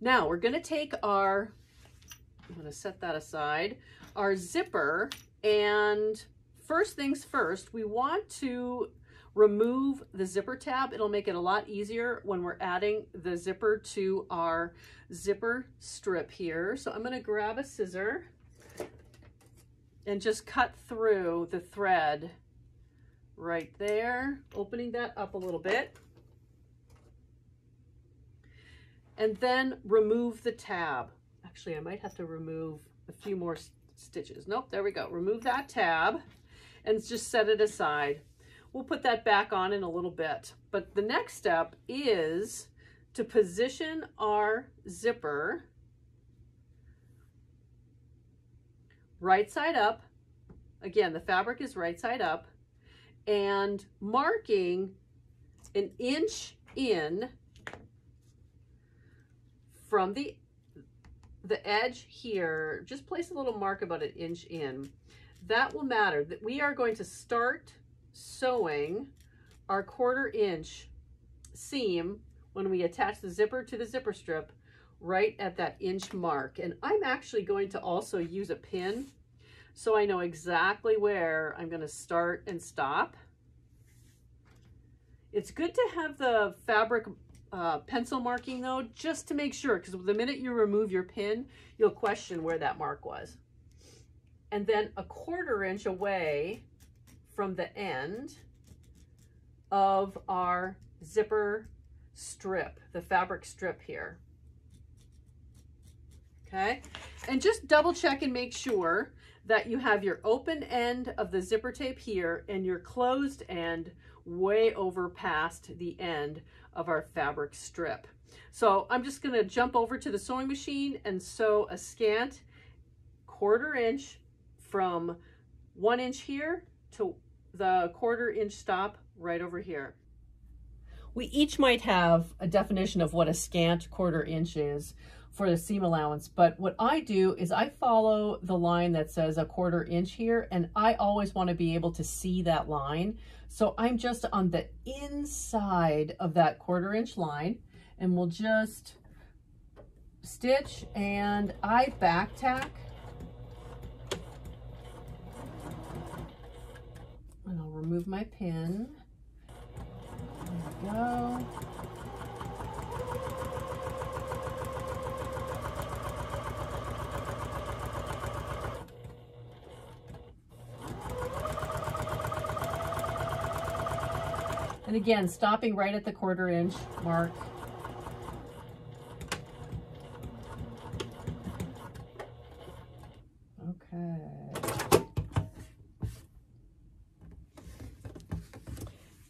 Now we're going to take our I'm gonna set that aside. Our zipper, and first things first, we want to remove the zipper tab. It'll make it a lot easier when we're adding the zipper to our zipper strip here. So I'm gonna grab a scissor and just cut through the thread right there, opening that up a little bit, and then remove the tab. Actually, I might have to remove a few more stitches. Nope, there we go. Remove that tab and just set it aside. We'll put that back on in a little bit. But the next step is to position our zipper right side up. Again, the fabric is right side up, and marking an inch in from the the edge here. Just place a little mark about an inch in. That will matter. That we are going to start sewing our quarter inch seam when we attach the zipper to the zipper strip right at that inch mark. And I'm actually going to also use a pin so I know exactly where I'm going to start and stop. It's good to have the fabric uh, pencil marking though, just to make sure, because the minute you remove your pin, you'll question where that mark was. And then a quarter inch away from the end of our zipper strip, the fabric strip here. Okay, and just double check and make sure that you have your open end of the zipper tape here and your closed end way over past the end of our fabric strip. So I'm just gonna jump over to the sewing machine and sew a scant quarter inch from one inch here to the quarter inch stop right over here. We each might have a definition of what a scant quarter inch is for the seam allowance, but what I do is I follow the line that says a quarter inch here, and I always want to be able to see that line. So I'm just on the inside of that quarter inch line, and we'll just stitch, and I back tack. And I'll remove my pin. There we go. And again, stopping right at the quarter inch mark.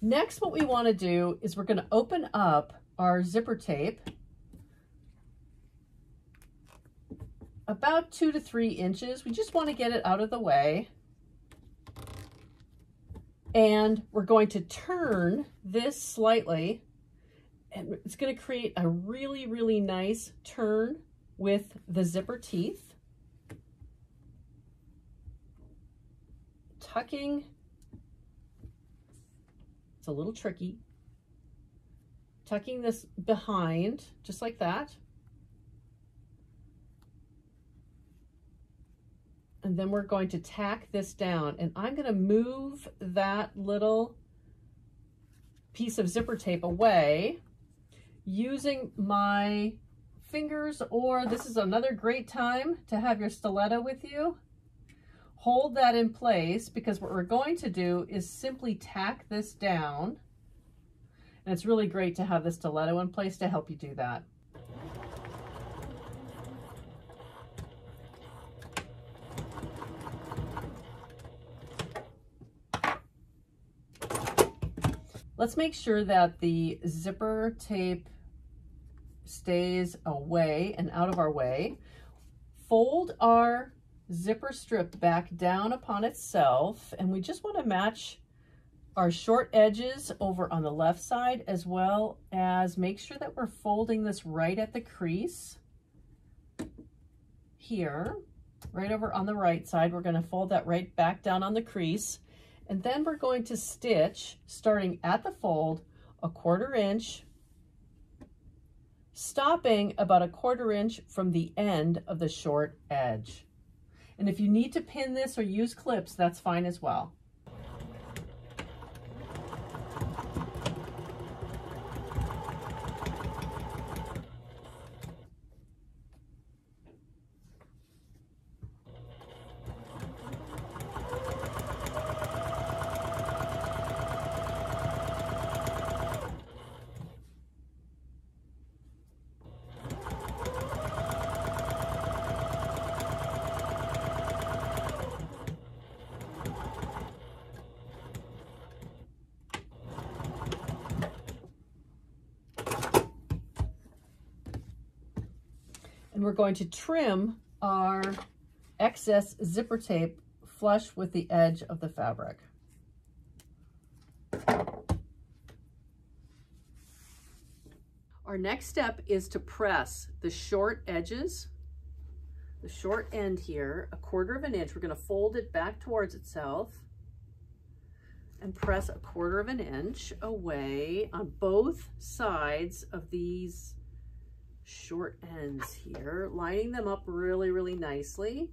Next, what we want to do is we're going to open up our zipper tape about two to three inches. We just want to get it out of the way. And we're going to turn this slightly, and it's going to create a really, really nice turn with the zipper teeth. Tucking. It's a little tricky. Tucking this behind, just like that. And then we're going to tack this down, and I'm going to move that little piece of zipper tape away using my fingers, or this is another great time to have your stiletto with you. Hold that in place, because what we're going to do is simply tack this down. And it's really great to have the stiletto in place to help you do that. Let's make sure that the zipper tape stays away and out of our way. Fold our zipper strip back down upon itself, and we just want to match our short edges over on the left side, as well as make sure that we're folding this right at the crease here, right over on the right side. We're going to fold that right back down on the crease, and then we're going to stitch starting at the fold a quarter inch stopping about a quarter inch from the end of the short edge. And if you need to pin this or use clips, that's fine as well. We're going to trim our excess zipper tape flush with the edge of the fabric. Our next step is to press the short edges, the short end here, a quarter of an inch. We're going to fold it back towards itself and press a quarter of an inch away on both sides of these short ends here, lining them up really, really nicely.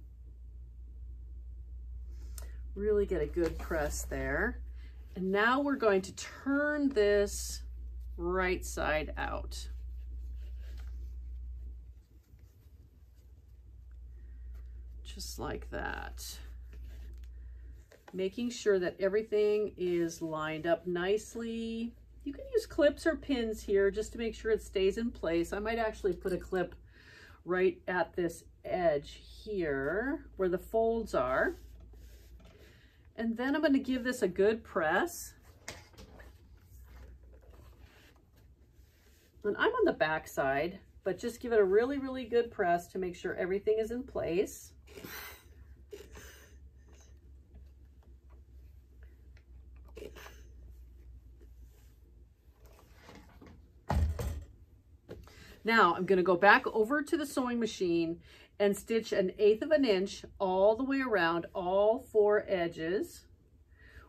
Really get a good press there. And now we're going to turn this right side out. Just like that. Making sure that everything is lined up nicely. You can use clips or pins here just to make sure it stays in place. I might actually put a clip right at this edge here where the folds are. And then I'm going to give this a good press. And I'm on the back side, but just give it a really, really good press to make sure everything is in place. Now I'm going to go back over to the sewing machine and stitch an eighth of an inch all the way around all four edges.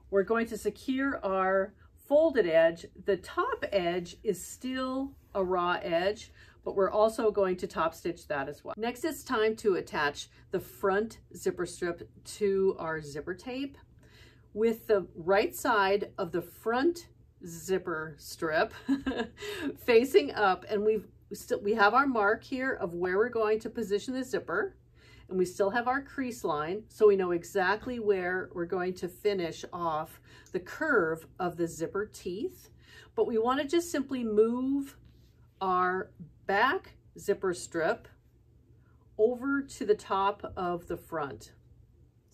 We're going to secure our folded edge. The top edge is still a raw edge, but we're also going to top stitch that as well. Next, it's time to attach the front zipper strip to our zipper tape. With the right side of the front zipper strip facing up, and we've We, still, we have our mark here of where we're going to position the zipper, and we still have our crease line, so we know exactly where we're going to finish off the curve of the zipper teeth. But we want to just simply move our back zipper strip over to the top of the front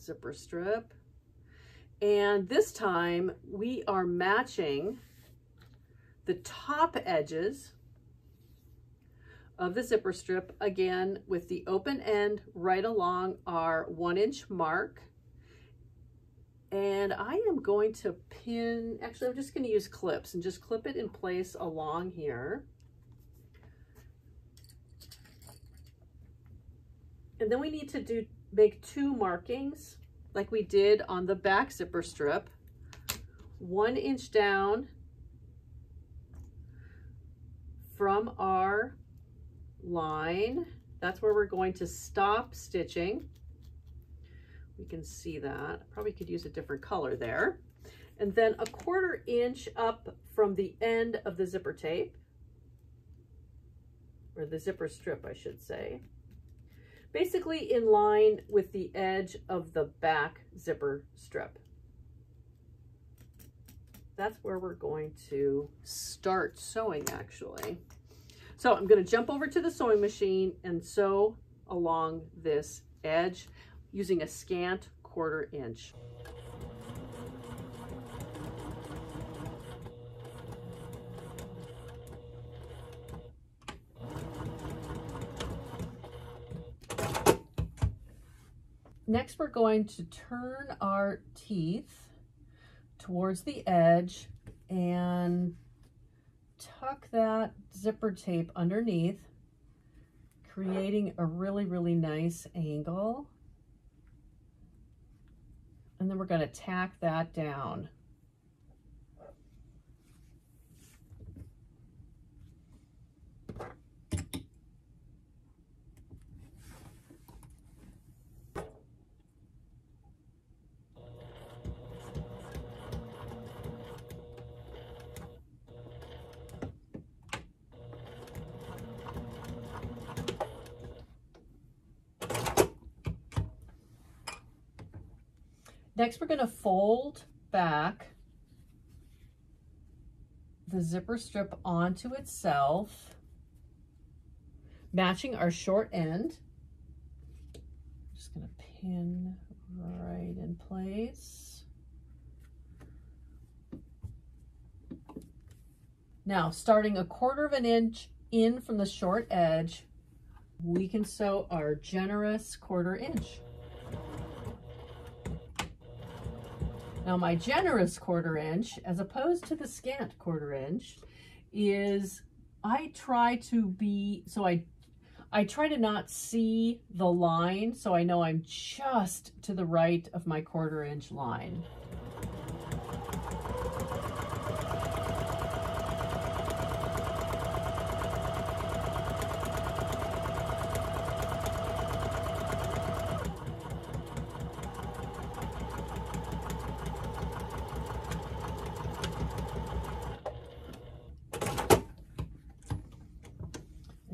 zipper strip. And this time we are matching the top edges of the zipper strip again with the open end right along our one inch mark. And I am going to pin, actually I'm just going to use clips and just clip it in place along here. And then we need to do make two markings like we did on the back zipper strip, one inch down from our line. That's where we're going to stop stitching. We can see that. Probably could use a different color there. And then a quarter inch up from the end of the zipper tape, or the zipper strip, I should say. Basically in line with the edge of the back zipper strip. That's where we're going to start sewing actually. So I'm going to jump over to the sewing machine and sew along this edge using a scant quarter inch. Next, we're going to turn our teeth towards the edge and tuck that zipper tape underneath, creating a really, really nice angle. And then we're going to tack that down. Next, we're going to fold back the zipper strip onto itself, matching our short end. I'm just going to pin right in place. Now, starting a quarter of an inch in from the short edge, we can sew our generous quarter inch. Now, my generous quarter inch, as opposed to the scant quarter inch, is I try to be, so I, I try to not see the line, so I know I'm just to the right of my quarter inch line.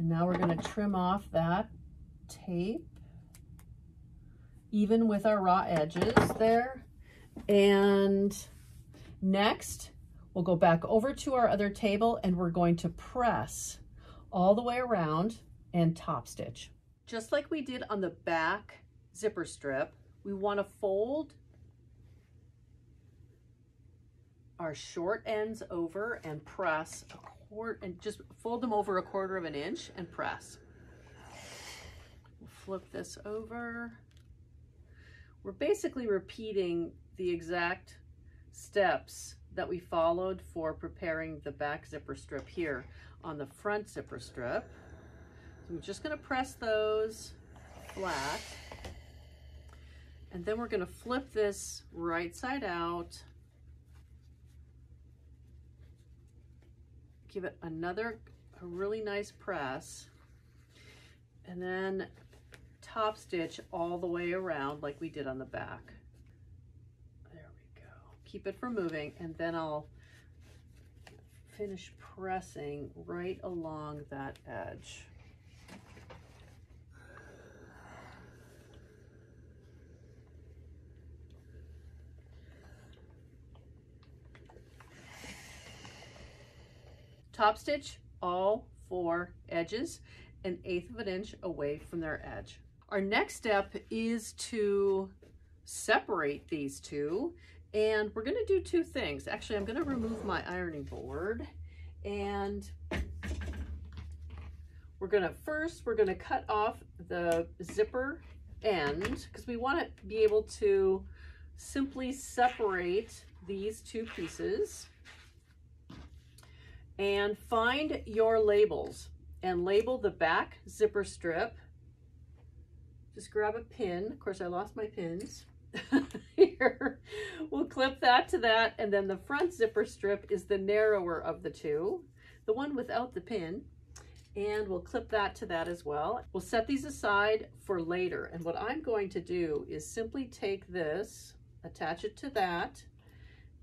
Now we're going to trim off that tape, even with our raw edges there. And next, we'll go back over to our other table and we're going to press all the way around and top stitch. Just like we did on the back zipper strip, we want to fold our short ends over and press accordingly. And just fold them over a quarter of an inch and press. We'll flip this over. We're basically repeating the exact steps that we followed for preparing the back zipper strip here on the front zipper strip. So I'm just going to press those flat, and then we're going to flip this right side out. Give it another a really nice press, and then top stitch all the way around like we did on the back. There we go. Keep it from moving, and then I'll finish pressing right along that edge. Top stitch all four edges an eighth of an inch away from their edge. Our next step is to separate these two, and we're going to do two things. Actually, I'm going to remove my ironing board, and we're going to first, we're going to cut off the zipper end because we want to be able to simply separate these two pieces. And find your labels and label the back zipper strip. Just grab a pin. Of course, I lost my pins. Here, we'll clip that to that, and then the front zipper strip is the narrower of the two, the one without the pin, and we'll clip that to that as well. We'll set these aside for later, and what I'm going to do is simply take this, attach it to that,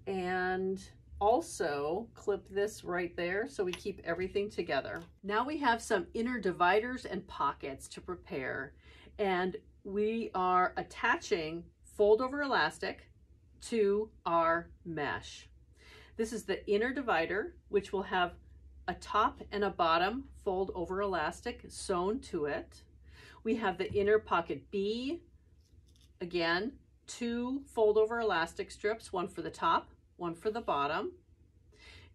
and also clip this right there so we keep everything together. Now we have some inner dividers and pockets to prepare, and we are attaching fold over elastic to our mesh. This is the inner divider, which will have a top and a bottom fold over elastic sewn to it. We have the inner pocket B, again, two fold over elastic strips, one for the top, one for the bottom.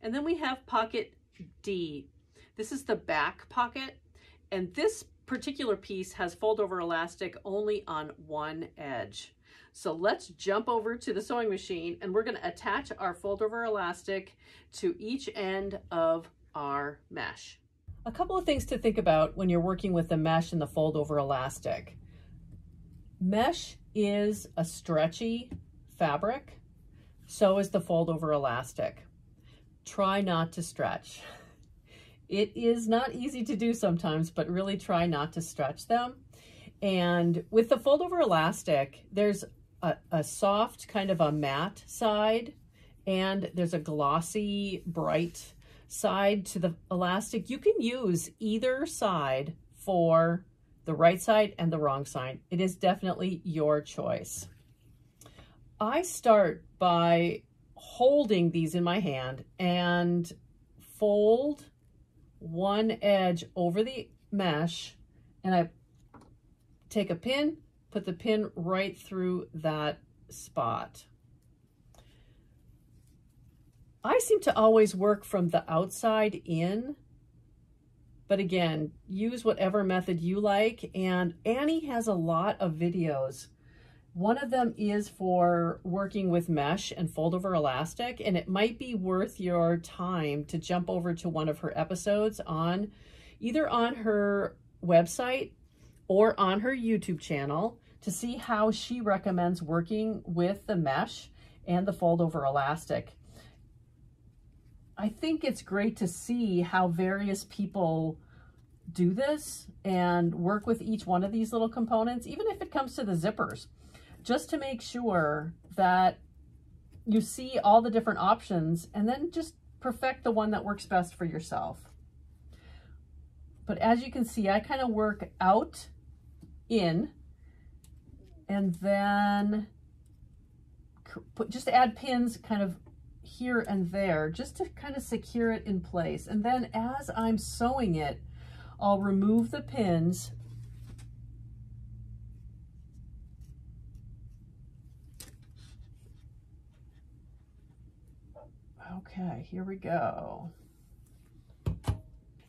And then we have pocket D. This is the back pocket, and this particular piece has fold over elastic only on one edge. So let's jump over to the sewing machine, and we're going to attach our fold over elastic to each end of our mesh. A couple of things to think about when you're working with the mesh and the fold over elastic. Mesh is a stretchy fabric. So is the fold over elastic. Try not to stretch. It is not easy to do sometimes, but really try not to stretch them. And with the fold over elastic, there's a, a soft kind of a matte side, and there's a glossy bright side to the elastic. You can use either side for the right side and the wrong side. It is definitely your choice. I start by holding these in my hand and fold one edge over the mesh, and I take a pin, put the pin right through that spot. I seem to always work from the outside in, but again, use whatever method you like. And Annie has a lot of videos. One of them is for working with mesh and fold over elastic, and it might be worth your time to jump over to one of her episodes on either on her website or on her YouTube channel to see how she recommends working with the mesh and the fold over elastic. I think it's great to see how various people do this and work with each one of these little components, even if it comes to the zippers, just to make sure that you see all the different options and then just perfect the one that works best for yourself. But as you can see, I kind of work out, in, and then put, just add pins kind of here and there just to kind of secure it in place. And then as I'm sewing it, I'll remove the pins . Okay, here we go.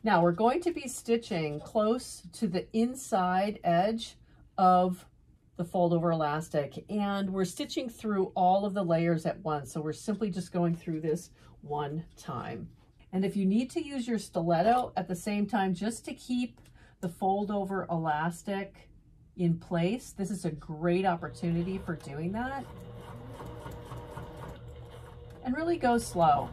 Now we're going to be stitching close to the inside edge of the fold over elastic, and we're stitching through all of the layers at once. So we're simply just going through this one time. And if you need to use your stiletto at the same time, just to keep the fold over elastic in place, this is a great opportunity for doing that. And really go slow.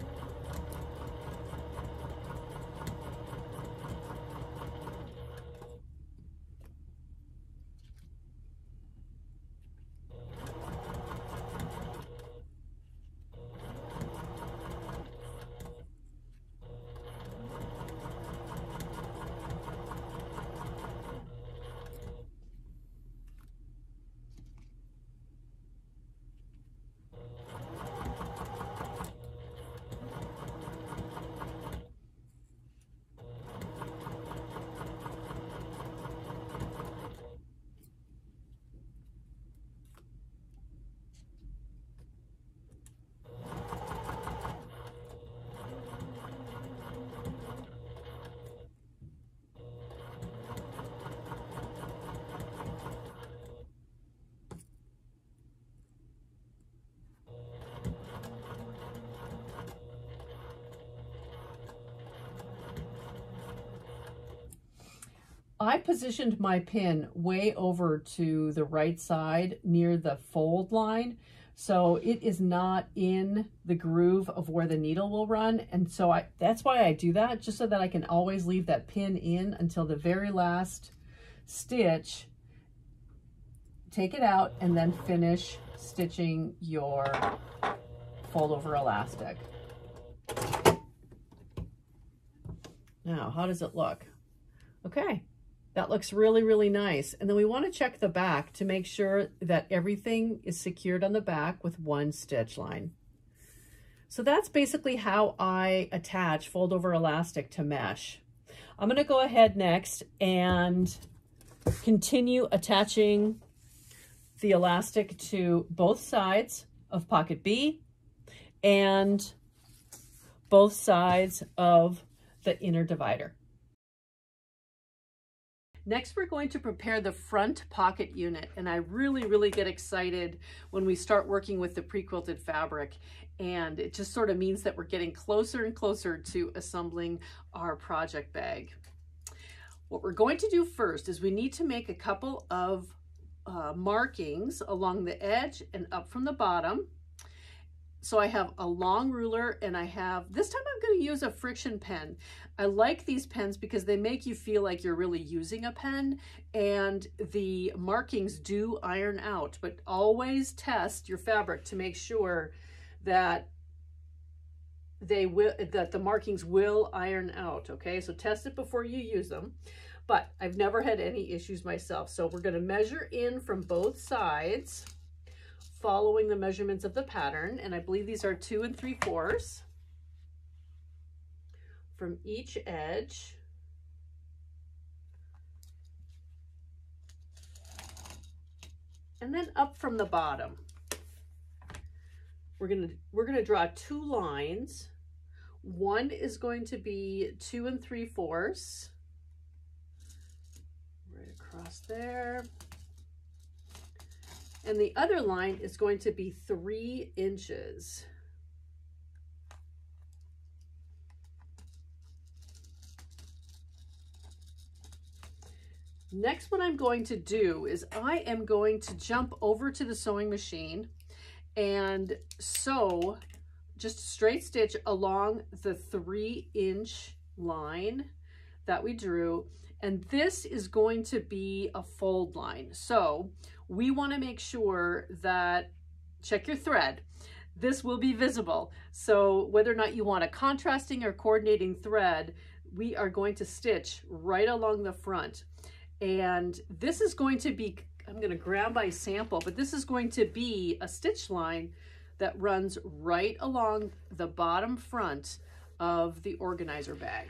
I positioned my pin way over to the right side near the fold line, so it is not in the groove of where the needle will run, and so I, that's why I do that, just so that I can always leave that pin in until the very last stitch, take it out, and then finish stitching your fold over elastic. Now, how does it look? Okay. That looks really, really nice. And then we want to check the back to make sure that everything is secured on the back with one stitch line. So that's basically how I attach fold over elastic to mesh. I'm going to go ahead next and continue attaching the elastic to both sides of pocket B and both sides of the inner divider. Next, we're going to prepare the front pocket unit, and I really, really get excited when we start working with the pre-quilted fabric, and it just sort of means that we're getting closer and closer to assembling our project bag. What we're going to do first is we need to make a couple of uh, markings along the edge and up from the bottom. So I have a long ruler, and I have, this time I'm going to use a Frixion pen. I like these pens because they make you feel like you're really using a pen, and the markings do iron out, but always test your fabric to make sure that they will, that the markings will iron out. Okay, so test it before you use them, but I've never had any issues myself. So we're going to measure in from both sides following the measurements of the pattern, and I believe these are two and three fourths from each edge. And then up from the bottom, we're gonna we're gonna draw two lines. One is going to be two and three fourths, right across there. And the other line is going to be three inches. Next, what I'm going to do is I am going to jump over to the sewing machine and sew just a straight stitch along the three inch line that we drew. And this is going to be a fold line. So we want to make sure that, check your thread, this will be visible. So whether or not you want a contrasting or coordinating thread, we are going to stitch right along the front. And this is going to be, I'm going to grab my sample, but this is going to be a stitch line that runs right along the bottom front of the organizer bag.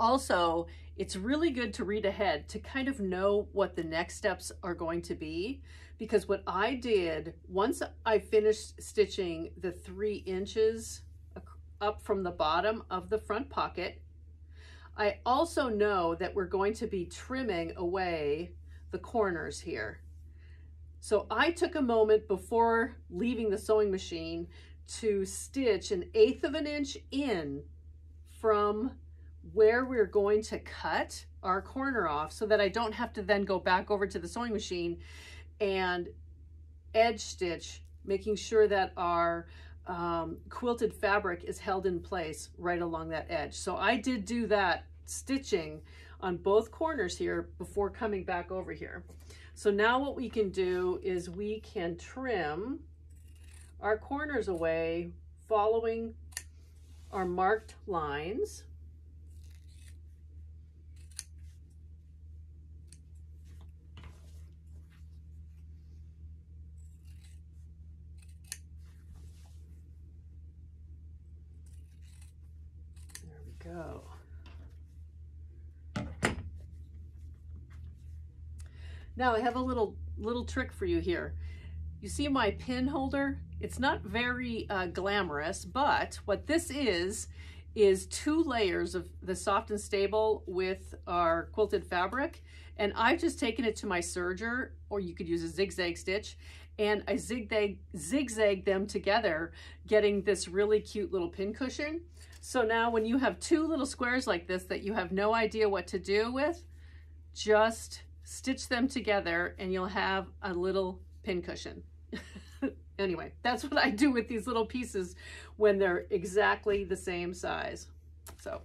Also, it's really good to read ahead to kind of know what the next steps are going to be, because what I did once I finished stitching the three inches up from the bottom of the front pocket, I also know that we're going to be trimming away the corners here. So I took a moment before leaving the sewing machine to stitch an eighth of an inch in from where we're going to cut our corner off, so that I don't have to then go back over to the sewing machine and edge stitch, making sure that our um, quilted fabric is held in place right along that edge. So I did do that stitching on both corners here before coming back over here. So now what we can do is we can trim our corners away following our marked lines. Go. Now I have a little little trick for you here. You see my pin holder? It's not very uh, glamorous, but what this is is two layers of the Soft and Stable with our quilted fabric, and I've just taken it to my serger, or you could use a zigzag stitch, and I zigzag zigzag them together, getting this really cute little pin cushion. So now when you have two little squares like this that you have no idea what to do with, just stitch them together and you'll have a little pincushion. Anyway, that's what I do with these little pieces when they're exactly the same size. So,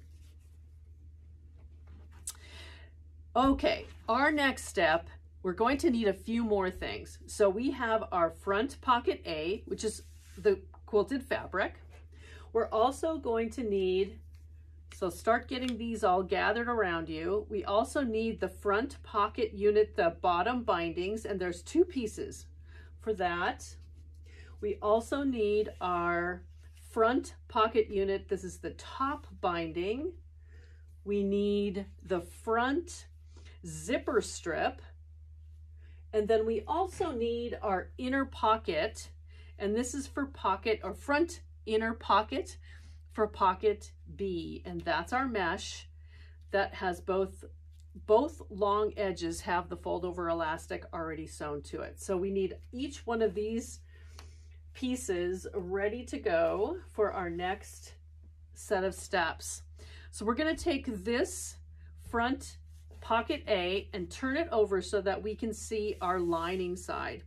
okay, our next step, we're going to need a few more things. So we have our front pocket A, which is the quilted fabric. We're also going to need, so start getting these all gathered around you. We also need the front pocket unit, the bottom bindings, and there's two pieces for that. We also need our front pocket unit. This is the top binding. We need the front zipper strip. And then we also need our inner pocket. And this is for pocket or front inner pocket for pocket B, and that's our mesh that has both both long edges have the fold over elastic already sewn to it. So we need each one of these pieces ready to go for our next set of steps. So we're going to take this front pocket A and turn it over so that we can see our lining side.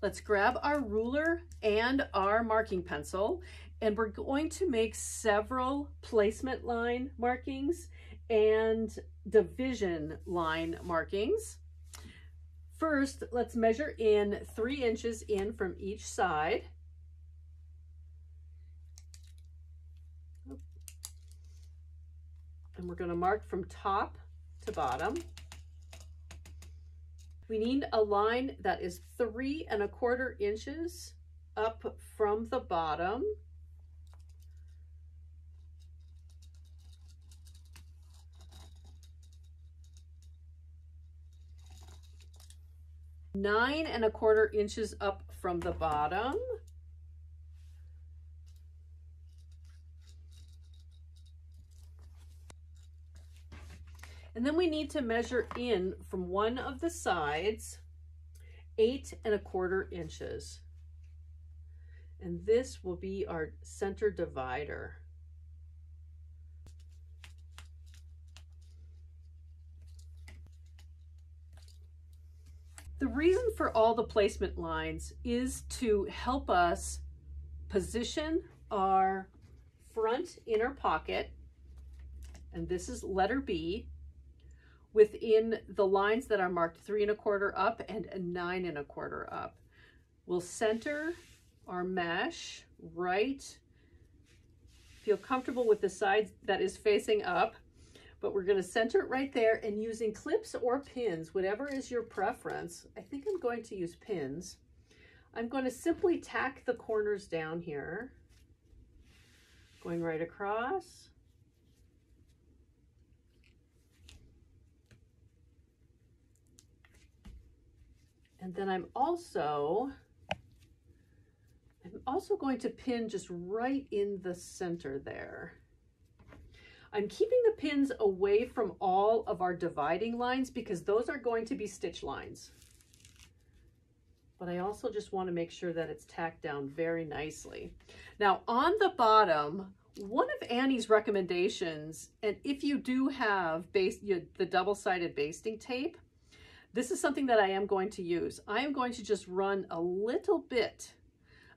Let's grab our ruler and our marking pencil, and we're going to make several placement line markings and division line markings. First, let's measure in three inches in from each side. And we're going to mark from top to bottom. We need a line that is three and a quarter inches up from the bottom. Nine and a quarter inches up from the bottom. And then we need to measure in from one of the sides, eight and a quarter inches. And this will be our center divider. The reason for all the placement lines is to help us position our front inner pocket, and this is letter B, within the lines that are marked three and a quarter up and a nine and a quarter up. We'll center our mesh right. Feel comfortable with the side that is facing up, but we're gonna center it right there, and using clips or pins, whatever is your preference. I think I'm going to use pins. I'm gonna simply tack the corners down here, going right across. And then I'm also, I'm also going to pin just right in the center there. I'm keeping the pins away from all of our dividing lines because those are going to be stitch lines. But I also just want to make sure that it's tacked down very nicely. Now on the bottom, one of Annie's recommendations, and if you do have base, you know, the double-sided basting tape, this is something that I am going to use. I am going to just run a little bit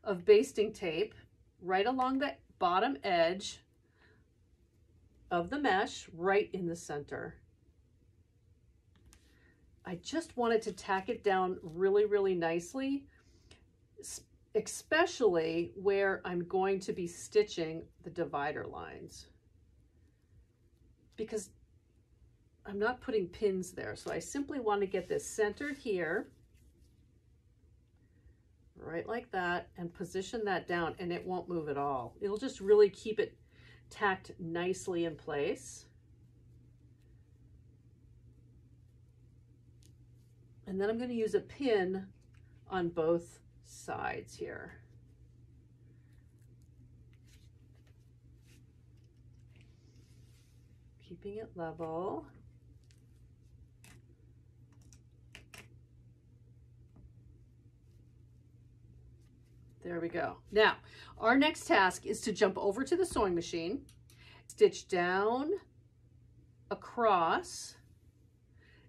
of basting tape right along the bottom edge of the mesh, right in the center. I just wanted to tack it down really, really nicely, especially where I'm going to be stitching the divider lines, because I'm not putting pins there, so I simply want to get this centered here, right like that, and position that down, and it won't move at all. It'll just really keep it tacked nicely in place. And then I'm going to use a pin on both sides here. Keeping it level. There we go. Now, our next task is to jump over to the sewing machine, stitch down, across,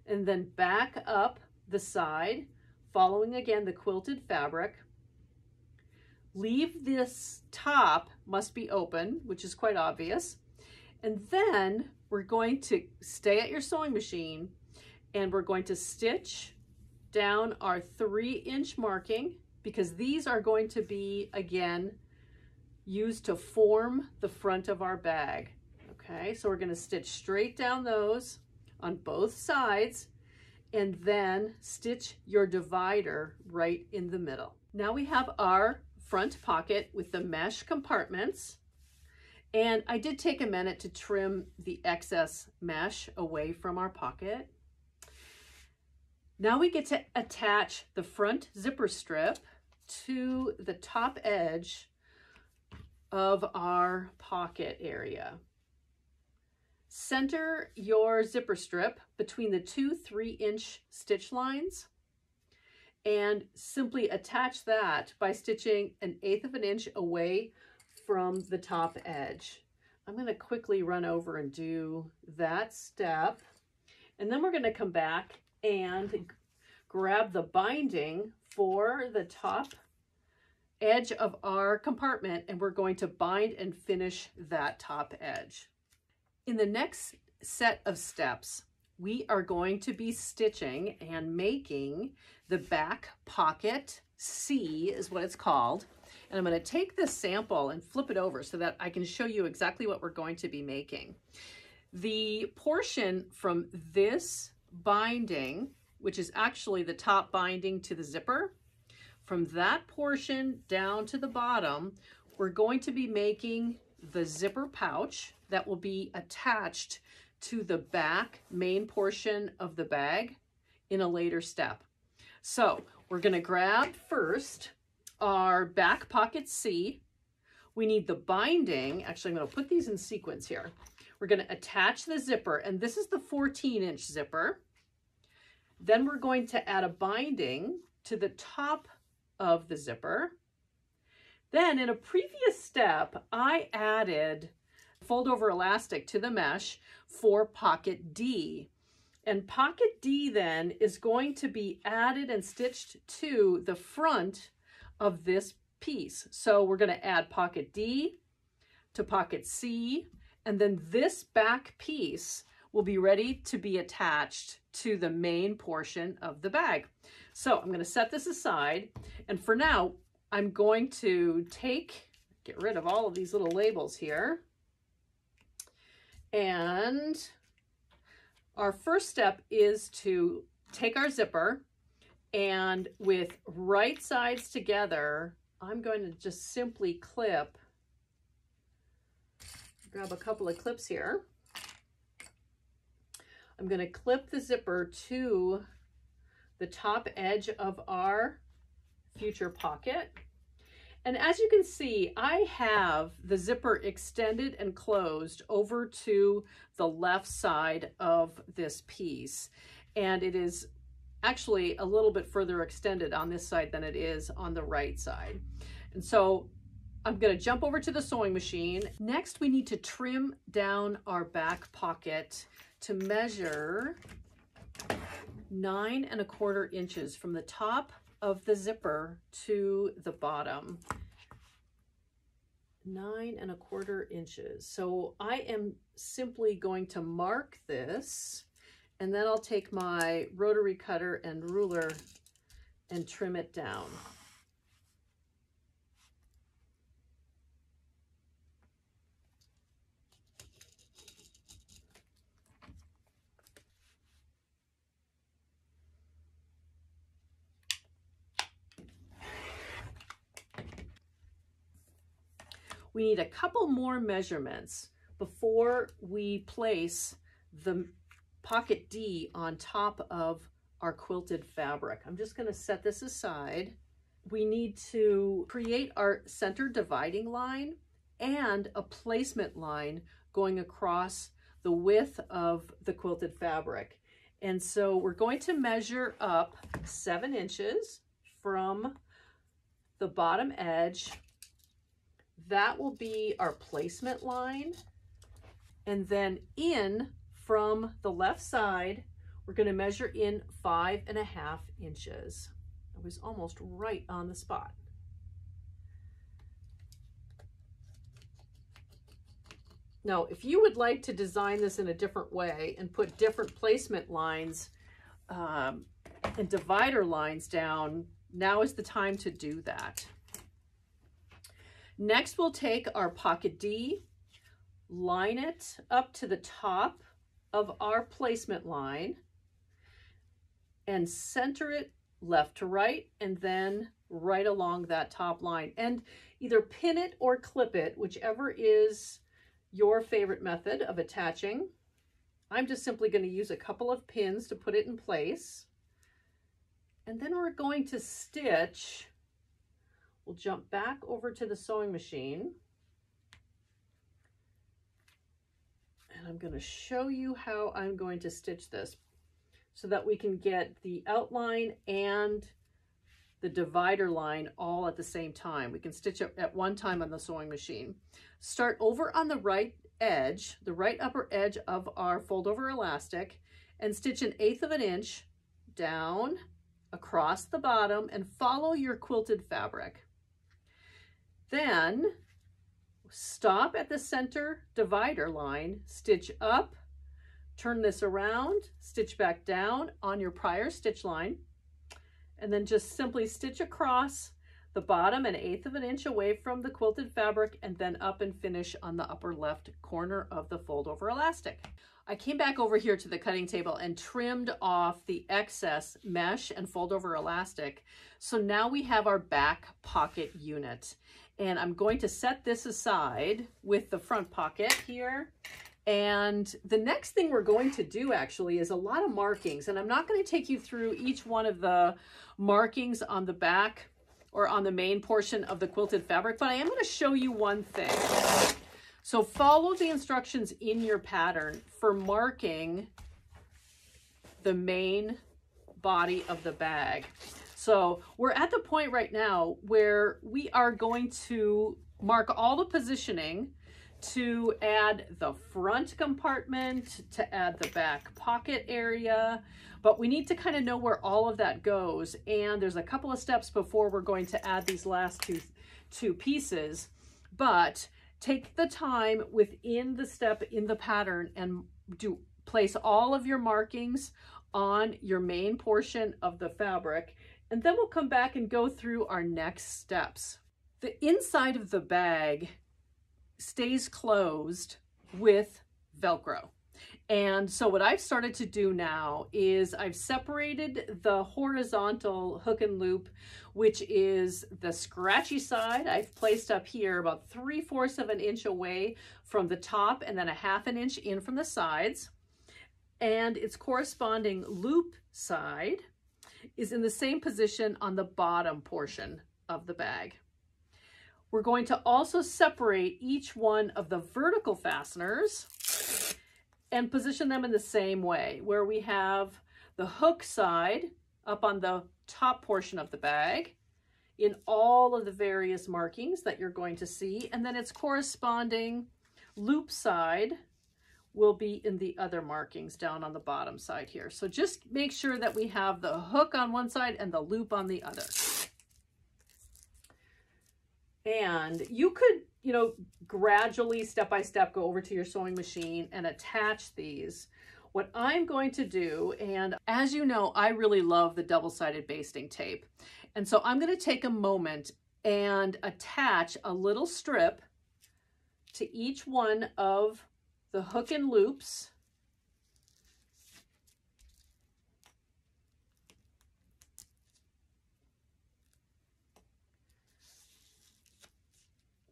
and then back up the side, following again the quilted fabric. Leave this top must be open, which is quite obvious. And then we're going to stay at your sewing machine and we're going to stitch down our three inch marking, because these are going to be, again, used to form the front of our bag. Okay, so we're going to stitch straight down those on both sides and then stitch your divider right in the middle. Now we have our front pocket with the mesh compartments, and I did take a minute to trim the excess mesh away from our pocket. Now we get to attach the front zipper strip to the top edge of our pocket area. Center your zipper strip between the two three inch stitch lines and simply attach that by stitching an eighth of an inch away from the top edge. I'm going to quickly run over and do that step, and then we're going to come back and grab the binding for the top edge of our compartment, and we're going to bind and finish that top edge. In the next set of steps, we are going to be stitching and making the back pocket. C is what it's called, and I'm going to take this sample and flip it over so that I can show you exactly what we're going to be making. The portion from this binding which is actually the top binding to the zipper. From that portion down to the bottom, we're going to be making the zipper pouch that will be attached to the back main portion of the bag in a later step. So we're going to grab first our back pocket C. We need the binding. Actually, I'm going to put these in sequence here. We're going to attach the zipper, and this is the fourteen inch zipper. Then we're going to add a binding to the top of the zipper. Then in a previous step, I added fold over elastic to the mesh for pocket D. And pocket D then is going to be added and stitched to the front of this piece. So we're going to add pocket D to pocket C, and then this back piece will be ready to be attached to the main portion of the bag. So I'm going to set this aside, and for now, I'm going to take, get rid of all of these little labels here. And our first step is to take our zipper, and with right sides together, I'm going to just simply clip, grab a couple of clips here. I'm going to clip the zipper to the top edge of our future pocket. And as you can see, I have the zipper extended and closed over to the left side of this piece. And it is actually a little bit further extended on this side than it is on the right side. And so I'm going to jump over to the sewing machine. Next, we need to trim down our back pocket to measure nine and a quarter inches from the top of the zipper to the bottom. Nine and a quarter inches. So I am simply going to mark this, and then I'll take my rotary cutter and ruler and trim it down. We need a couple more measurements before we place the pocket D on top of our quilted fabric. I'm just going to set this aside. We need to create our center dividing line and a placement line going across the width of the quilted fabric. And so we're going to measure up seven inches from the bottom edge. That will be our placement line. And then in from the left side, we're going to measure in five and a half inches. I was almost right on the spot. Now, if you would like to design this in a different way and put different placement lines um, and divider lines down, now is the time to do that. Next, we'll take our pocket D, line it up to the top of our placement line, and center it left to right, and then right along that top line. And either pin it or clip it, whichever is your favorite method of attaching. I'm just simply going to use a couple of pins to put it in place. And then we're going to stitch. We'll jump back over to the sewing machine, and I'm going to show you how I'm going to stitch this so that we can get the outline and the divider line all at the same time. We can stitch it at one time on the sewing machine. Start over on the right edge, the right upper edge of our fold over elastic, and stitch an eighth of an inch down across the bottom and follow your quilted fabric. Then stop at the center divider line, stitch up, turn this around, stitch back down on your prior stitch line, and then just simply stitch across the bottom an eighth of an inch away from the quilted fabric, and then up and finish on the upper left corner of the fold over elastic. I came back over here to the cutting table and trimmed off the excess mesh and fold over elastic. So now we have our back pocket unit. And I'm going to set this aside with the front pocket here. And the next thing we're going to do actually is a lot of markings. And I'm not going to take you through each one of the markings on the back or on the main portion of the quilted fabric, but I am going to show you one thing. So follow the instructions in your pattern for marking the main body of the bag. So we're at the point right now where we are going to mark all the positioning to add the front compartment, to add the back pocket area, but we need to kind of know where all of that goes. And there's a couple of steps before we're going to add these last two, two pieces, but take the time within the step in the pattern and do place all of your markings on your main portion of the fabric. And then we'll come back and go through our next steps. The inside of the bag stays closed with Velcro. And so what I've started to do now is I've separated the horizontal hook and loop, which is the scratchy side. I've placed up here about three fourths of an inch away from the top and then a half an inch in from the sides. And its corresponding loop side is in the same position on the bottom portion of the bag. We're going to also separate each one of the vertical fasteners and position them in the same way, where we have the hook side up on the top portion of the bag in all of the various markings that you're going to see, and then its corresponding loop side will be in the other markings down on the bottom side here. So just make sure that we have the hook on one side and the loop on the other. And you could, you know, gradually, step by step, go over to your sewing machine and attach these. What I'm going to do, and as you know, I really love the double-sided basting tape. And so I'm going to take a moment and attach a little strip to each one of the hook and loops.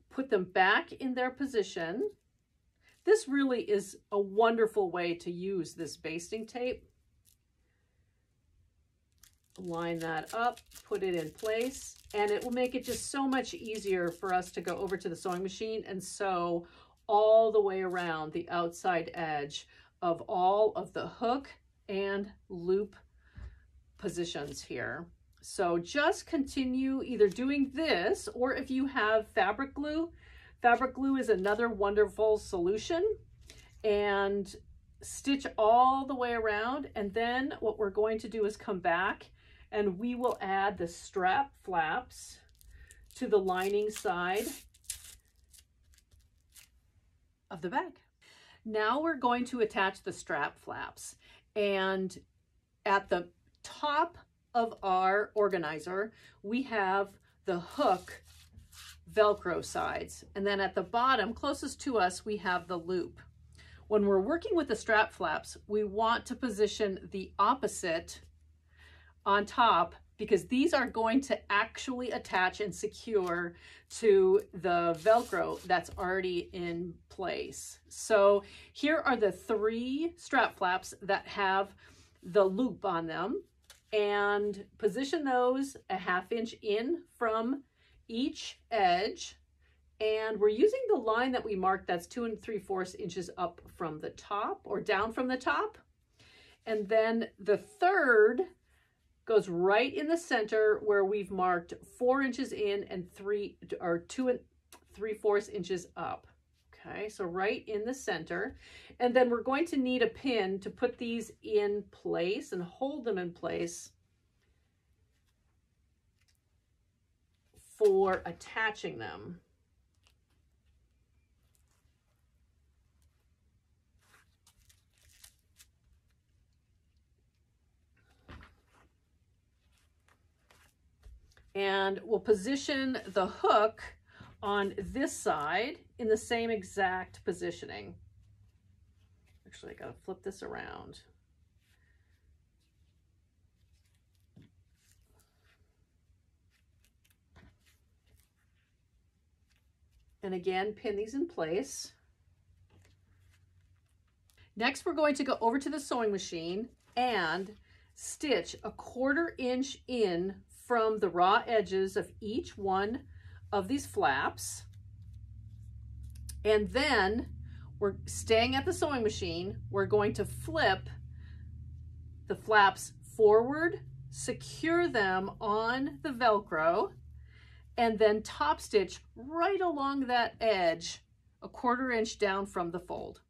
Put them back in their position. This really is a wonderful way to use this basting tape. Line that up, put it in place, and it will make it just so much easier for us to go over to the sewing machine and sew all the way around the outside edge of all of the hook and loop positions here. So just continue either doing this, or if you have fabric glue, fabric glue is another wonderful solution, and stitch all the way around. And then what we're going to do is come back and we will add the strap flaps to the lining side of the bag. Now we're going to attach the strap flaps, and at the top of our organizer, we have the hook Velcro sides. And then at the bottom, closest to us, we have the loop. When we're working with the strap flaps, we want to position the opposite on top, because these are going to actually attach and secure to the Velcro that's already in place. So here are the three strap flaps that have the loop on them, and position those a half inch in from each edge. And we're using the line that we marked that's two and three fourths inches up from the top, or down from the top. And then the third goes right in the center where we've marked four inches in and three, or two and three fourths inches up. Okay, so right in the center. And then we're going to need a pin to put these in place and hold them in place for attaching them. And we'll position the hook on this side in the same exact positioning. Actually, I gotta flip this around. And again, pin these in place. Next, we're going to go over to the sewing machine and stitch a quarter inch in from the raw edges of each one of these flaps. And then we're staying at the sewing machine. We're going to flip the flaps forward, secure them on the Velcro, and then top stitch right along that edge, a quarter inch down from the fold.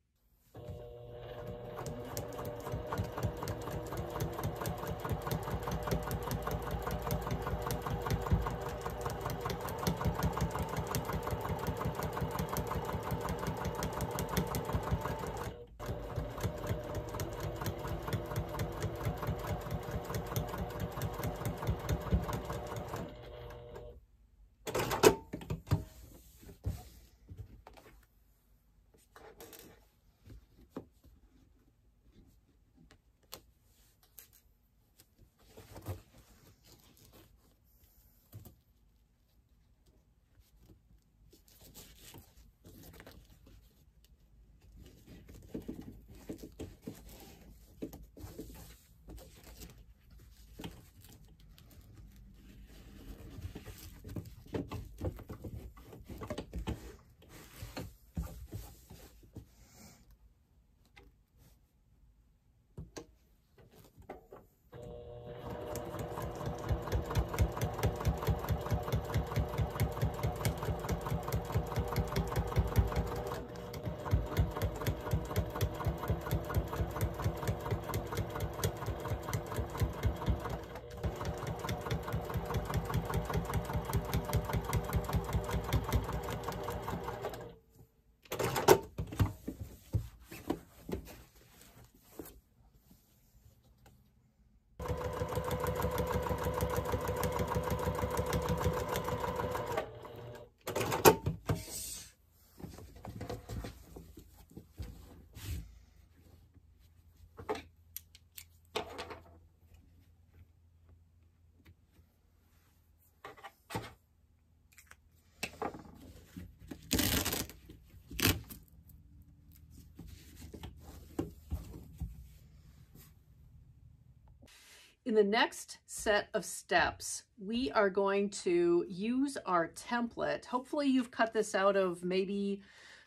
In the next set of steps, we are going to use our template. Hopefully you've cut this out of maybe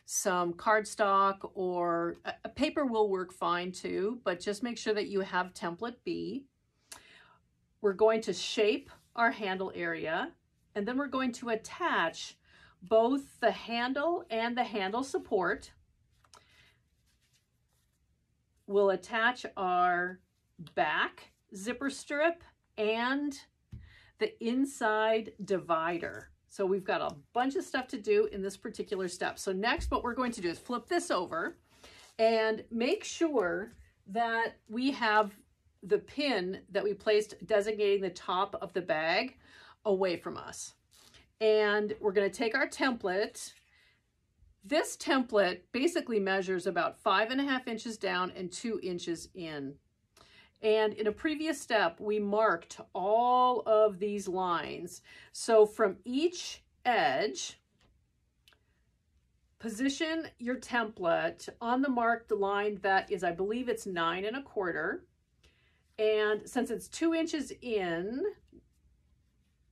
some cardstock, or a paper will work fine too, but just make sure that you have template B. We're going to shape our handle area, and then we're going to attach both the handle and the handle support. We'll attach our back zipper strip and the inside divider. So we've got a bunch of stuff to do in this particular step. So next, what we're going to do is flip this over and make sure that we have the pin that we placed designating the top of the bag away from us. And we're going to take our template. This template basically measures about five and a half inches down and two inches in. And in a previous step, we marked all of these lines. So from each edge, position your template on the marked line that is, I believe it's nine and a quarter. And since it's two inches in,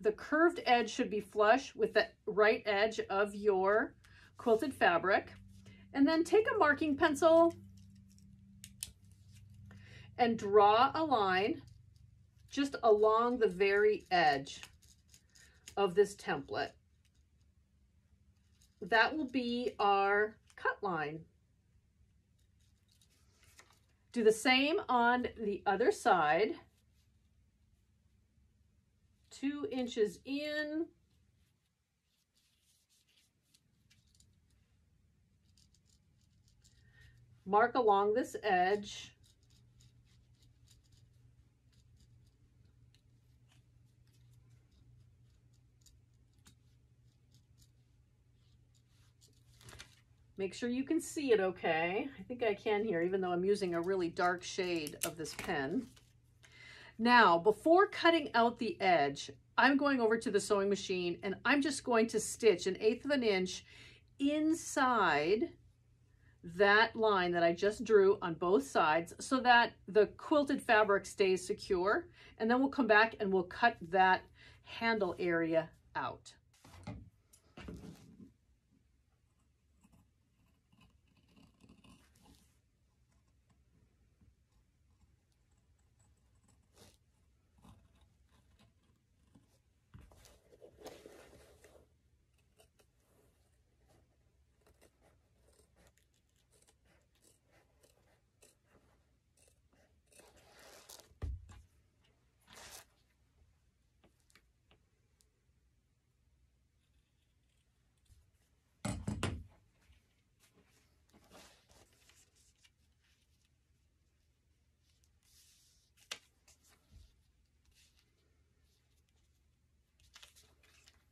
the curved edge should be flush with the right edge of your quilted fabric. And then take a marking pencil and draw a line just along the very edge of this template. That will be our cut line. Do the same on the other side. Two inches in. Mark along this edge. Make sure you can see it okay. I think I can here, even though I'm using a really dark shade of this pen. Now, before cutting out the edge, I'm going over to the sewing machine and I'm just going to stitch an eighth of an inch inside that line that I just drew on both sides so that the quilted fabric stays secure. And then we'll come back and we'll cut that handle area out.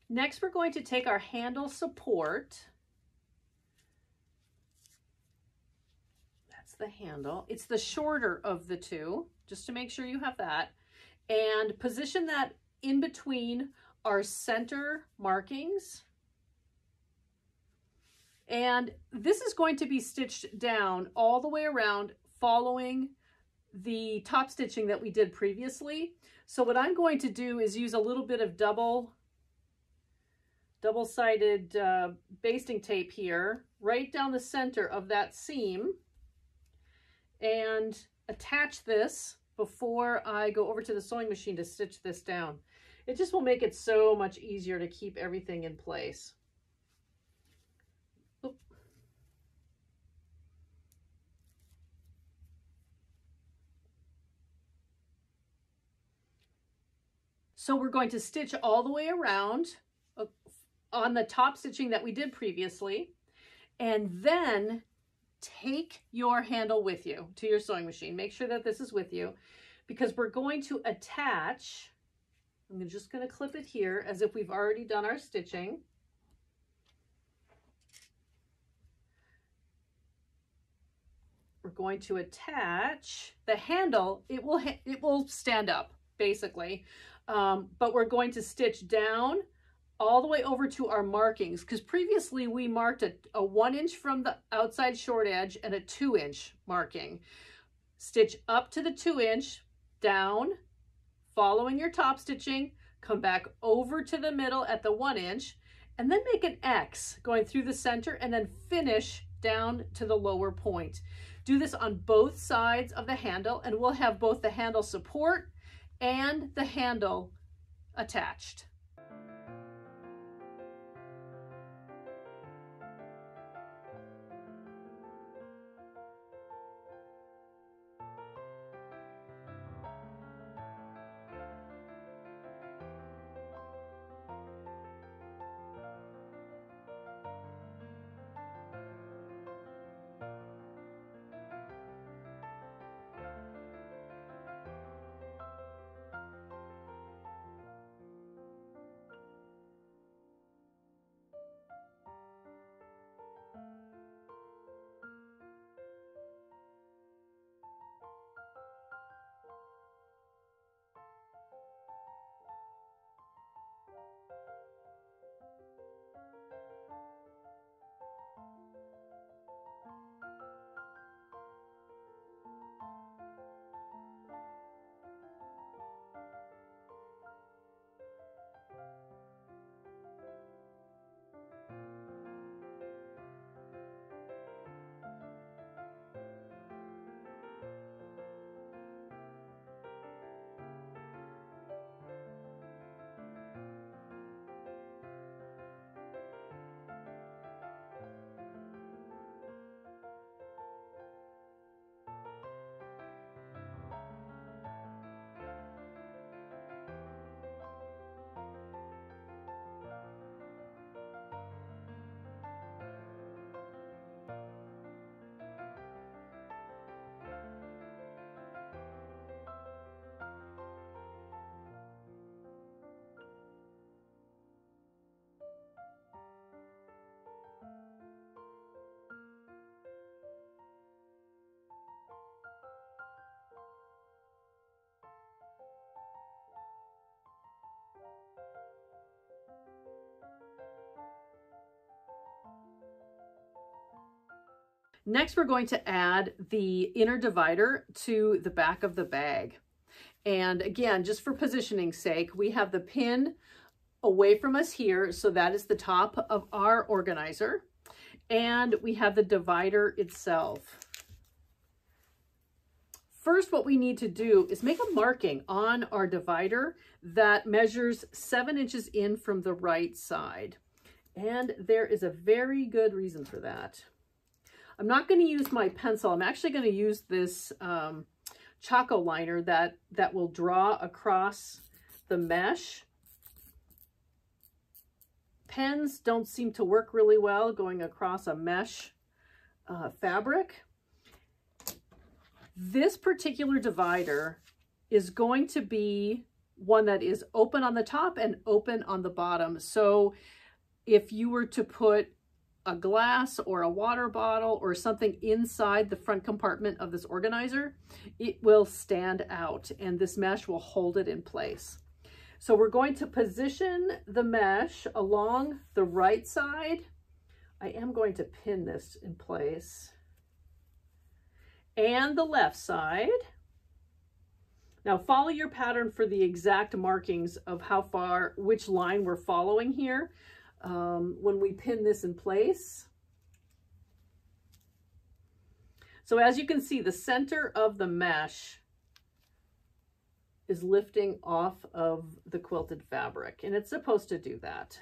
Next, we're going to take our handle support. That's the handle. It's the shorter of the two, just to make sure you have that. And position that in between our center markings. And this is going to be stitched down all the way around following the top stitching that we did previously. So what I'm going to do is use a little bit of double double-sided uh, basting tape here, right down the center of that seam, and attach this before I go over to the sewing machine to stitch this down. It just will make it so much easier to keep everything in place. Oop. So we're going to stitch all the way around on the top stitching that we did previously, and then take your handle with you to your sewing machine. Make sure that this is with you, because we're going to attach, I'm just going to clip it here as if we've already done our stitching. We're going to attach the handle. It will, it will stand up basically, um, but we're going to stitch down all the way over to our markings, because previously we marked a, a one inch from the outside short edge and a two inch marking. Stitch up to the two inch, down, following your top stitching, come back over to the middle at the one inch, and then make an X going through the center and then finish down to the lower point. Do this on both sides of the handle and we'll have both the handle support and the handle attached. Next, we're going to add the inner divider to the back of the bag. And again, just for positioning's sake, we have the pin away from us here. So that is the top of our organizer. And we have the divider itself. First, what we need to do is make a marking on our divider that measures seven inches in from the right side. And there is a very good reason for that. I'm not going to use my pencil. I'm actually going to use this um, Chaco Liner that, that will draw across the mesh. Pens don't seem to work really well going across a mesh uh, fabric. This particular divider is going to be one that is open on the top and open on the bottom. So if you were to put a glass or a water bottle or something inside the front compartment of this organizer, it will stand out and this mesh will hold it in place. So we're going to position the mesh along the right side. I am going to pin this in place. And the left side. Now follow your pattern for the exact markings of how far, which line we're following here um, when we pin this in place. So as you can see, the center of the mesh is lifting off of the quilted fabric, and it's supposed to do that.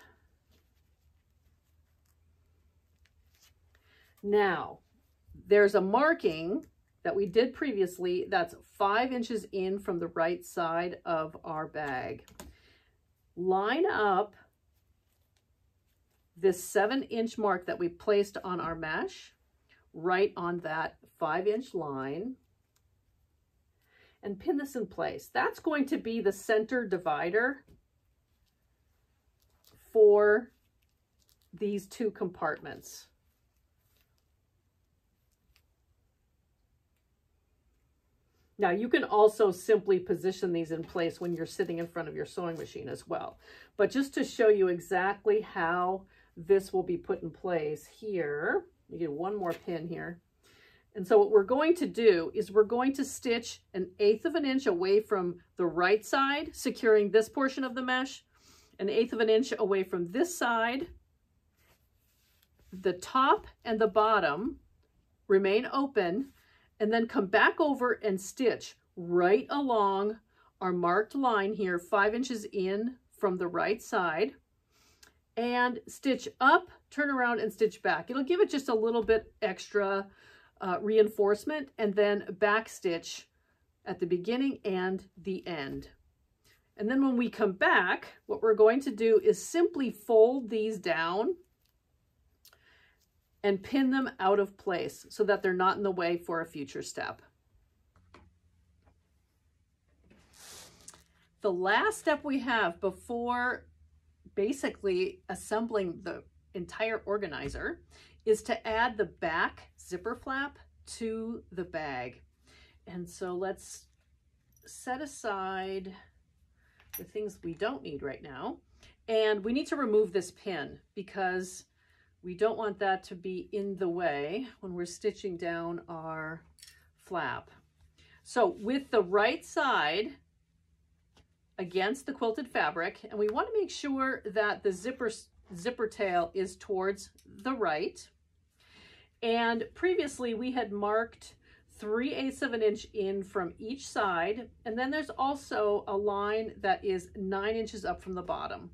Now, there's a marking that we did previously that's five inches in from the right side of our bag. Line up this seven inch mark that we placed on our mesh right on that five inch line and pin this in place. That's going to be the center divider for these two compartments. Now you can also simply position these in place when you're sitting in front of your sewing machine as well. But just to show you exactly how this will be put in place here, you get one more pin here. And so what we're going to do is we're going to stitch an eighth of an inch away from the right side, securing this portion of the mesh, an eighth of an inch away from this side. The top and the bottom remain open. And then come back over and stitch right along our marked line here, five inches in from the right side, and stitch up, turn around and stitch back. It'll give it just a little bit extra uh, reinforcement, and then back stitch at the beginning and the end. And then when we come back, what we're going to do is simply fold these down and pin them out of place so that they're not in the way for a future step. The last step we have before basically assembling the entire organizer is to add the back zipper flap to the bag. And so let's set aside the things we don't need right now. And we need to remove this pin because we don't want that to be in the way when we're stitching down our flap. So with the right side against the quilted fabric, and we want to make sure that the zipper, zipper tail is towards the right. And previously we had marked three eighths of an inch in from each side. And then there's also a line that is nine inches up from the bottom.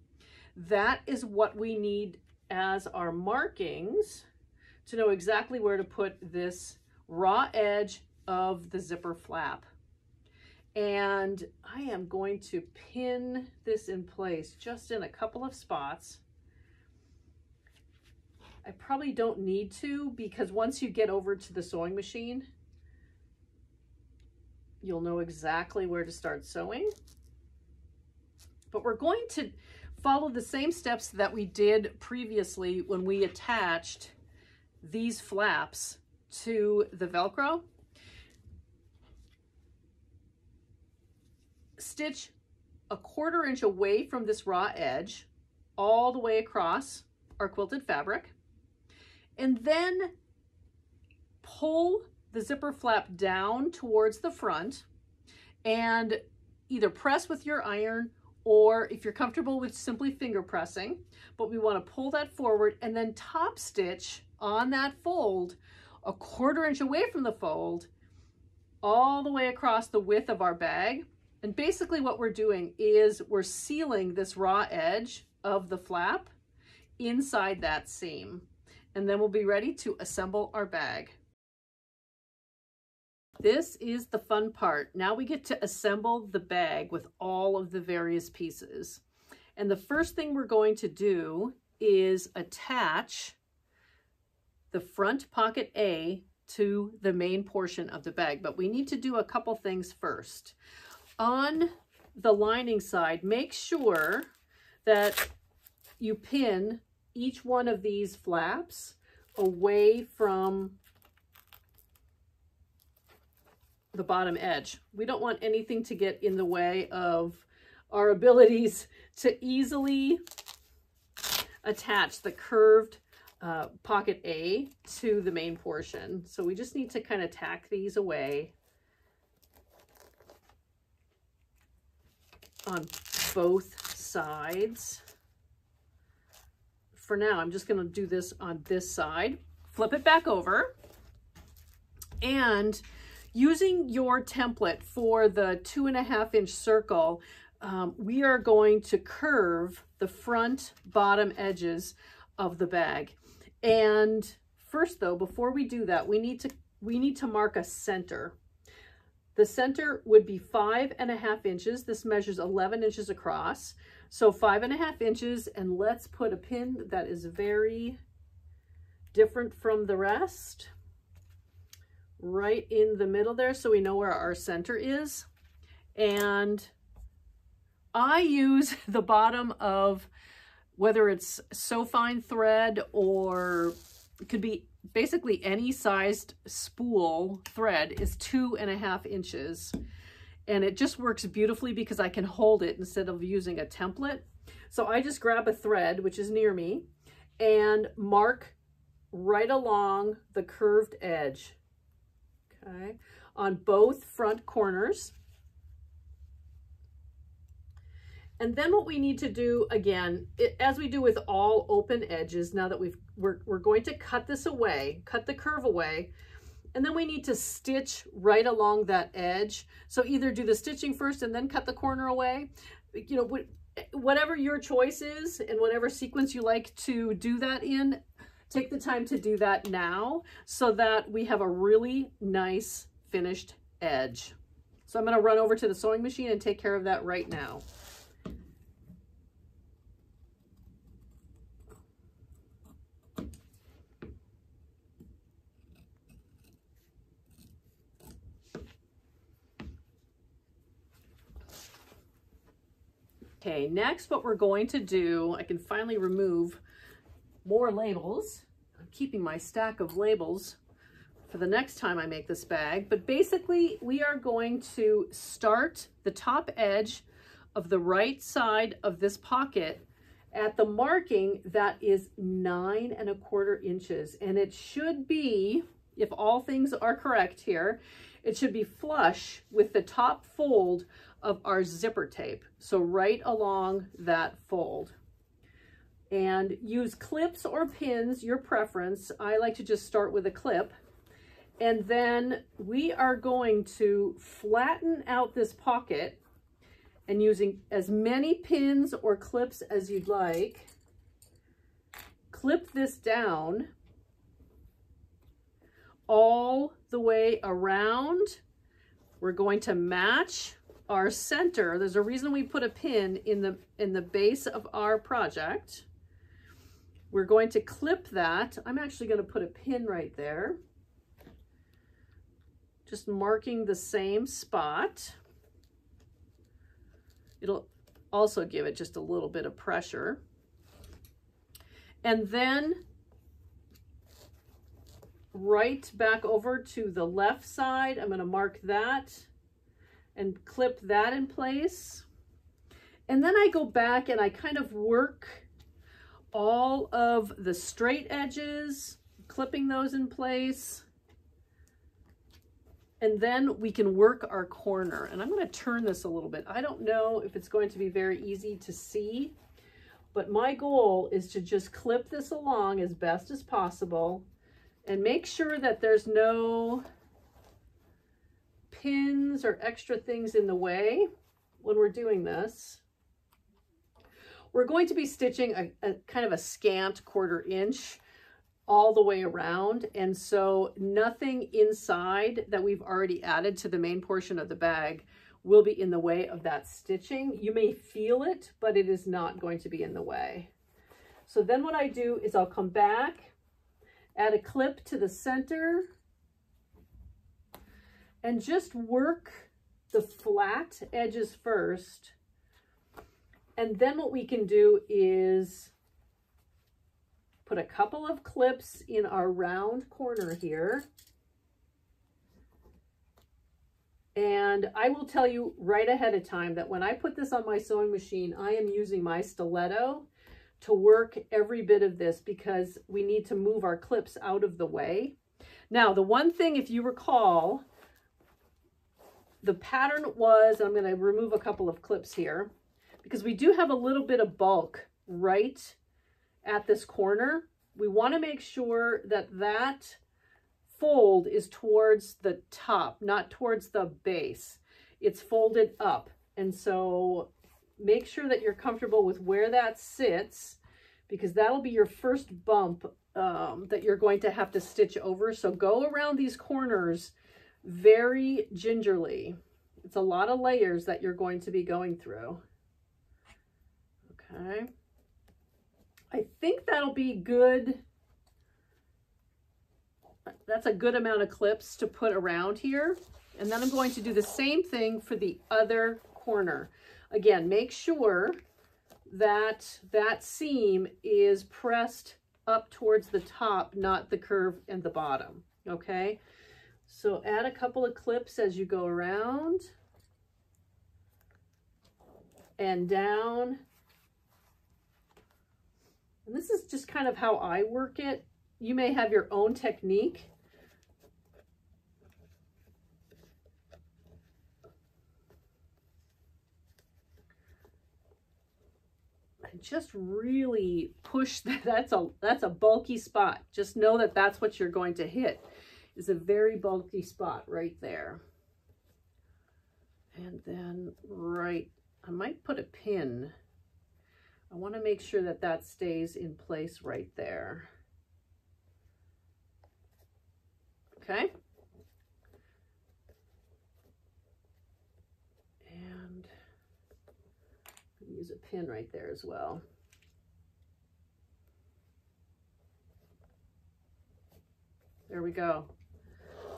That is what we need as our markings to know exactly where to put this raw edge of the zipper flap. And I am going to pin this in place just in a couple of spots. I probably don't need to, because once you get over to the sewing machine, you'll know exactly where to start sewing. But we're going to follow the same steps that we did previously when we attached these flaps to the Velcro. Stitch a quarter inch away from this raw edge all the way across our quilted fabric, and then pull the zipper flap down towards the front and either press with your iron, or if you're comfortable with simply finger pressing, but we want to pull that forward and then top stitch on that fold a quarter inch away from the fold all the way across the width of our bag. And basically what we're doing is we're sealing this raw edge of the flap inside that seam, and then we'll be ready to assemble our bag. This is the fun part. Now we get to assemble the bag with all of the various pieces. And the first thing we're going to do is attach the front pocket A to the main portion of the bag. But we need to do a couple things first. On the lining side, make sure that you pin each one of these flaps away from the bottom edge. We don't want anything to get in the way of our abilities to easily attach the curved uh, pocket A to the main portion. So we just need to kind of tack these away on both sides. For now, I'm just going to do this on this side, flip it back over, and using your template for the two and a half inch circle, um, we are going to curve the front bottom edges of the bag. And first though, before we do that, we need to, we need to mark a center. The center would be five and a half inches. This measures eleven inches across. So five and a half inches, and let's put a pin that is very different from the rest, right in the middle there, so we know where our center is. And I use the bottom of, whether it's so fine thread or it could be basically any sized spool thread, is two and a half inches. And it just works beautifully because I can hold it instead of using a template. So I just grab a thread, which is near me, and mark right along the curved edge. Okay, on both front corners. And then what we need to do, again, it, as we do with all open edges, now that we've, we're, we're going to cut this away, cut the curve away, and then we need to stitch right along that edge. So either do the stitching first and then cut the corner away, you know, wh- whatever your choice is and whatever sequence you like to do that in. Take the time to do that now so that we have a really nice finished edge. So I'm going to run over to the sewing machine and take care of that right now. Okay, next what we're going to do, I can finally remove more labels. I'm keeping my stack of labels for the next time I make this bag, but basically we are going to start the top edge of the right side of this pocket at the marking that is nine and a quarter inches. And it should be, if all things are correct here, it should be flush with the top fold of our zipper tape. So right along that fold. And use clips or pins, your preference. I like to just start with a clip. And then we are going to flatten out this pocket and using as many pins or clips as you'd like, clip this down all the way around. We're going to match our center. There's a reason we put a pin in the, in the base of our project. We're going to clip that. I'm actually going to put a pin right there, just marking the same spot. It'll also give it just a little bit of pressure. And then right back over to the left side, I'm going to mark that and clip that in place. And then I go back and I kind of work all of the straight edges, clipping those in place, and then we can work our corner. And I'm going to turn this a little bit. I don't know if it's going to be very easy to see, but my goal is to just clip this along as best as possible and make sure that there's no pins or extra things in the way when we're doing this. We're going to be stitching a, a kind of a scant quarter inch all the way around, and so nothing inside that we've already added to the main portion of the bag will be in the way of that stitching. You may feel it, but it is not going to be in the way. So then what I do is I'll come back, add a clip to the center, and just work the flat edges first. And then what we can do is put a couple of clips in our round corner here. And I will tell you right ahead of time that when I put this on my sewing machine, I am using my stiletto to work every bit of this because we need to move our clips out of the way. Now, the one thing, if you recall, the pattern was, I'm going to remove a couple of clips here because we do have a little bit of bulk right at this corner. We want to make sure that that fold is towards the top, not towards the base. It's folded up. And so make sure that you're comfortable with where that sits because that'll be your first bump um, that you're going to have to stitch over. So go around these corners very gingerly. It's a lot of layers that you're going to be going through. Okay. I think that'll be good. That's a good amount of clips to put around here. And then I'm going to do the same thing for the other corner. Again, make sure that that seam is pressed up towards the top, not the curve and the bottom. Okay. So add a couple of clips as you go around and down. And this is just kind of how I work it. You may have your own technique. And just really push that. That's a, that's a bulky spot. Just know that that's what you're going to hit. Is a very bulky spot right there. And then right, I might put a pin. I want to make sure that that stays in place right there. Okay. And I'm gonna use a pin right there as well. There we go.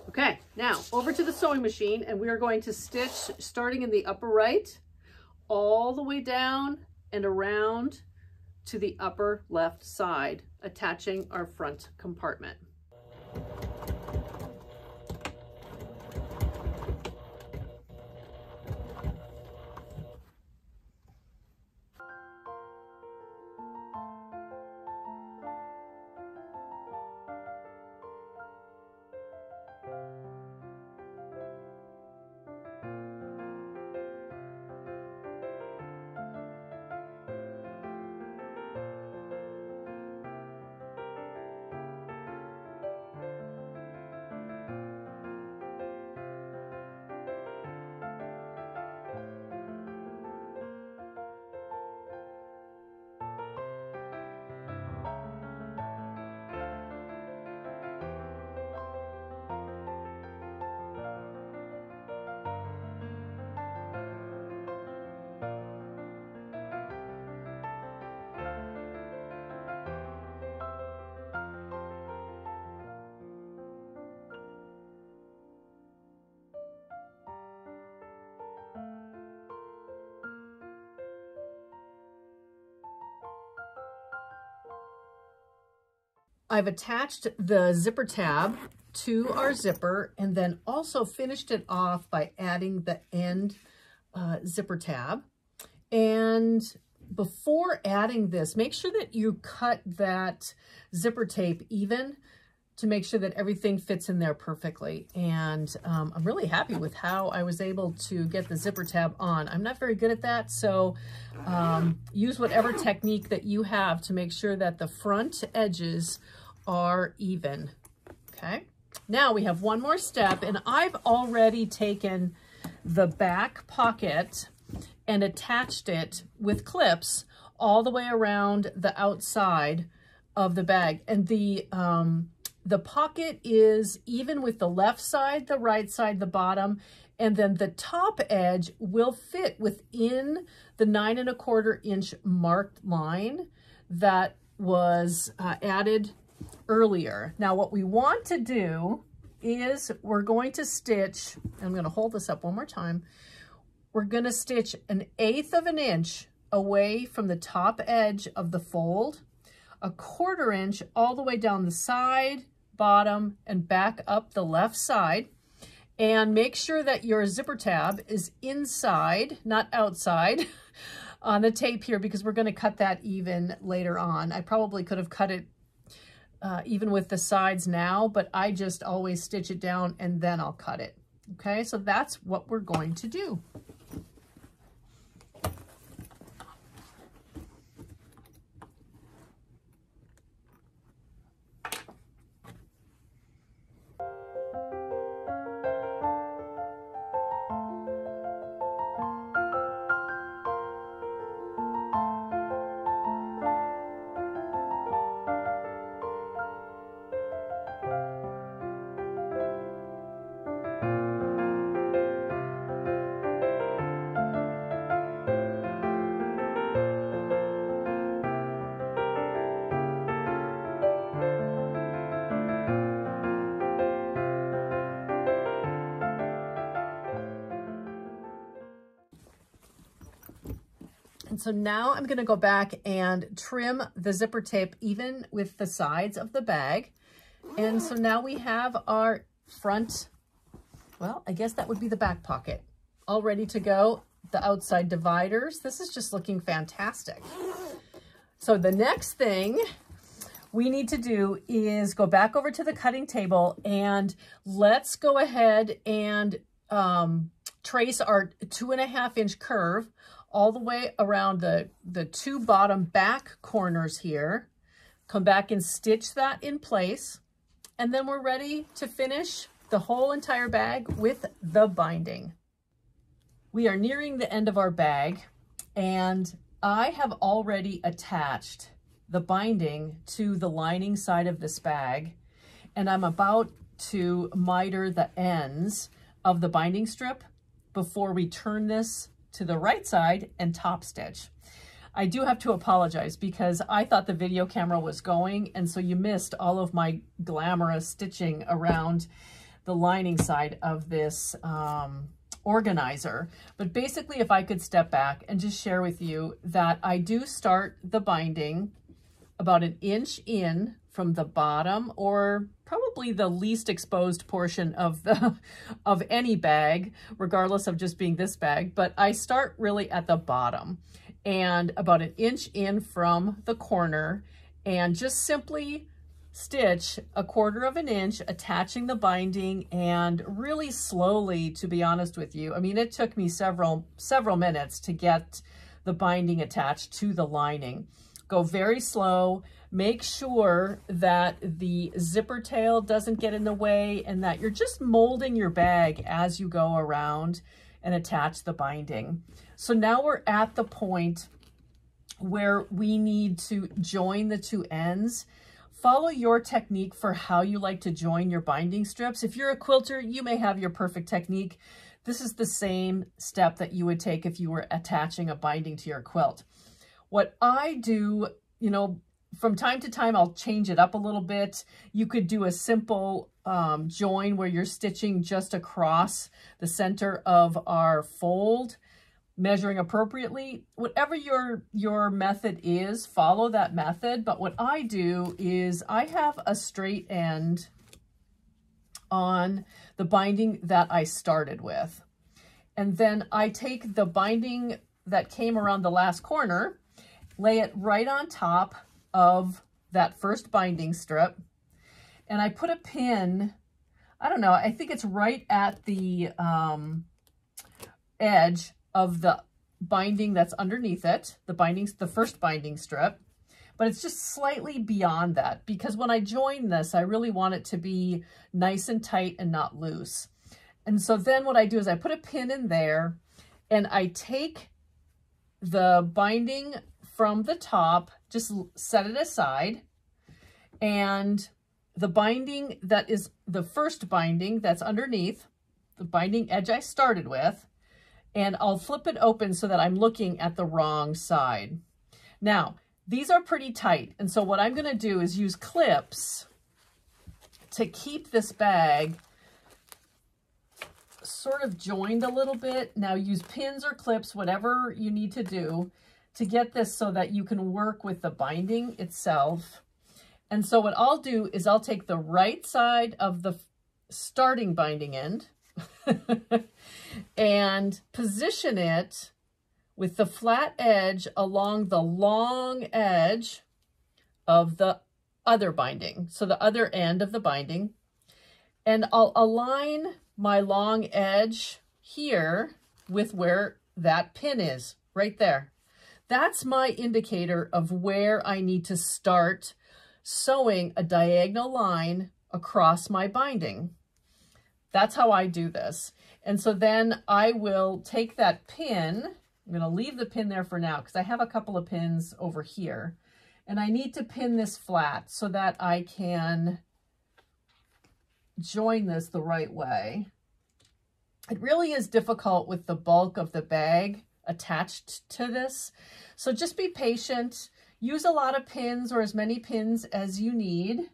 Okay, now over to the sewing machine, and we are going to stitch starting in the upper right, all the way down and around to the upper left side, attaching our front compartment. I've attached the zipper tab to our zipper and then also finished it off by adding the end uh, zipper tab. And before adding this, make sure that you cut that zipper tape even to make sure that everything fits in there perfectly. And um, I'm really happy with how I was able to get the zipper tab on. I'm not very good at that, so um, use whatever technique that you have to make sure that the front edges are even, okay? Now we have one more step, and I've already taken the back pocket and attached it with clips all the way around the outside of the bag. And the, um, the pocket is even with the left side, the right side, the bottom, and then the top edge will fit within the nine and a quarter inch marked line that was uh, added earlier. Now what we want to do is we're going to stitch, and I'm gonna hold this up one more time, we're gonna stitch an eighth of an inch away from the top edge of the fold, a quarter inch all the way down the side, bottom, and back up the left side. And make sure that your zipper tab is inside, not outside, on the tape here, because we're going to cut that even later on. I probably could have cut it uh, even with the sides now, but I just always stitch it down and then I'll cut it. Okay, so that's what we're going to do. And so now I'm going to go back and trim the zipper tape even with the sides of the bag. And so now we have our front, well, I guess that would be the back pocket, all ready to go. The outside dividers, this is just looking fantastic. So the next thing we need to do is go back over to the cutting table and let's go ahead and um, trace our two and a half inch curve all the way around the, the two bottom back corners here. Come back and stitch that in place. And then we're ready to finish the whole entire bag with the binding. We are nearing the end of our bag, and I have already attached the binding to the lining side of this bag. And I'm about to miter the ends of the binding strip before we turn this to the right side and top stitch. I do have to apologize because I thought the video camera was going, and so you missed all of my glamorous stitching around the lining side of this um, organizer. But basically, if I could step back and just share with you that I do start the binding about an inch in from the bottom, or probably the least exposed portion of the of any bag, regardless of just being this bag, but I start really at the bottom and about an inch in from the corner, and just simply stitch a quarter of an inch, attaching the binding, and really slowly, to be honest with you. I mean, it took me several several minutes to get the binding attached to the lining. Go very slow. Make sure that the zipper tail doesn't get in the way and that you're just molding your bag as you go around and attach the binding. So now we're at the point where we need to join the two ends. Follow your technique for how you like to join your binding strips. If you're a quilter, you may have your perfect technique. This is the same step that you would take if you were attaching a binding to your quilt. What I do, you know, from time to time, I'll change it up a little bit. You could do a simple um, join where you're stitching just across the center of our fold, measuring appropriately. Whatever your, your method is, follow that method. But what I do is I have a straight end on the binding that I started with. And then I take the binding that came around the last corner, lay it right on top of that first binding strip, and I put a pin, I don't know, I think it's right at the um, edge of the binding that's underneath it, the bindings, the first binding strip, but it's just slightly beyond that because when I join this, I really want it to be nice and tight and not loose. And so then what I do is I put a pin in there and I take the binding from the top, just set it aside, and the binding that is the first binding that's underneath, the binding edge I started with, and I'll flip it open so that I'm looking at the wrong side. Now, these are pretty tight, and so what I'm gonna do is use clips to keep this bag sort of joined a little bit. Now use pins or clips, whatever you need to do to get this so that you can work with the binding itself. And so what I'll do is I'll take the right side of the starting binding end and position it with the flat edge along the long edge of the other binding. So the other end of the binding. And I'll align my long edge here with where that pin is, right there. That's my indicator of where I need to start sewing a diagonal line across my binding. That's how I do this. And so then I will take that pin, I'm going to leave the pin there for now because I have a couple of pins over here, and I need to pin this flat so that I can join this the right way. It really is difficult with the bulk of the bag attached to this. So just be patient, use a lot of pins or as many pins as you need,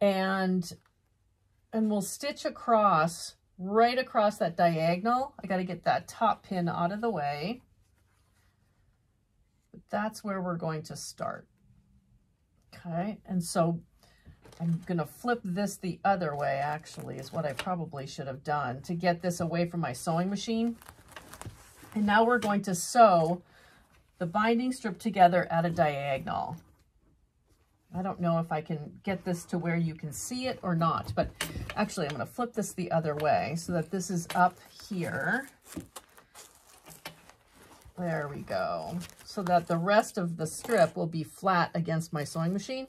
and and we'll stitch across, right across that diagonal. I got to get that top pin out of the way. But that's where we're going to start. Okay, and so I'm going to flip this the other way, actually, is what I probably should have done to get this away from my sewing machine. And now we're going to sew the binding strip together at a diagonal. I don't know if I can get this to where you can see it or not, but actually I'm going to flip this the other way so that this is up here. There we go. So that the rest of the strip will be flat against my sewing machine.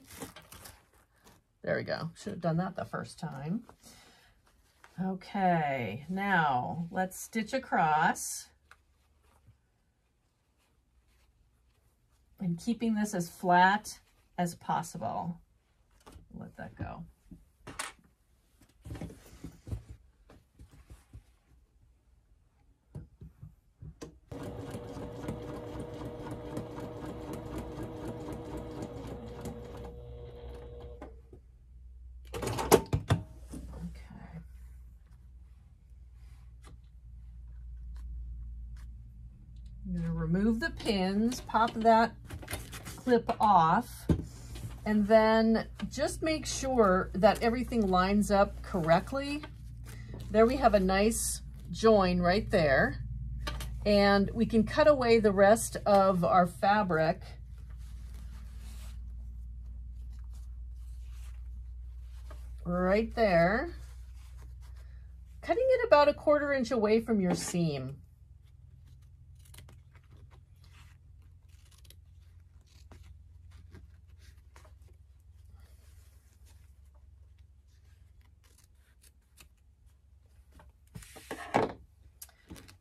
There we go. Should have done that the first time. Okay, now let's stitch across. And keeping this as flat as possible. Let that go. Remove the pins, pop that clip off, and then just make sure that everything lines up correctly. There we have a nice join right there, and we can cut away the rest of our fabric right there, cutting it about a quarter inch away from your seam.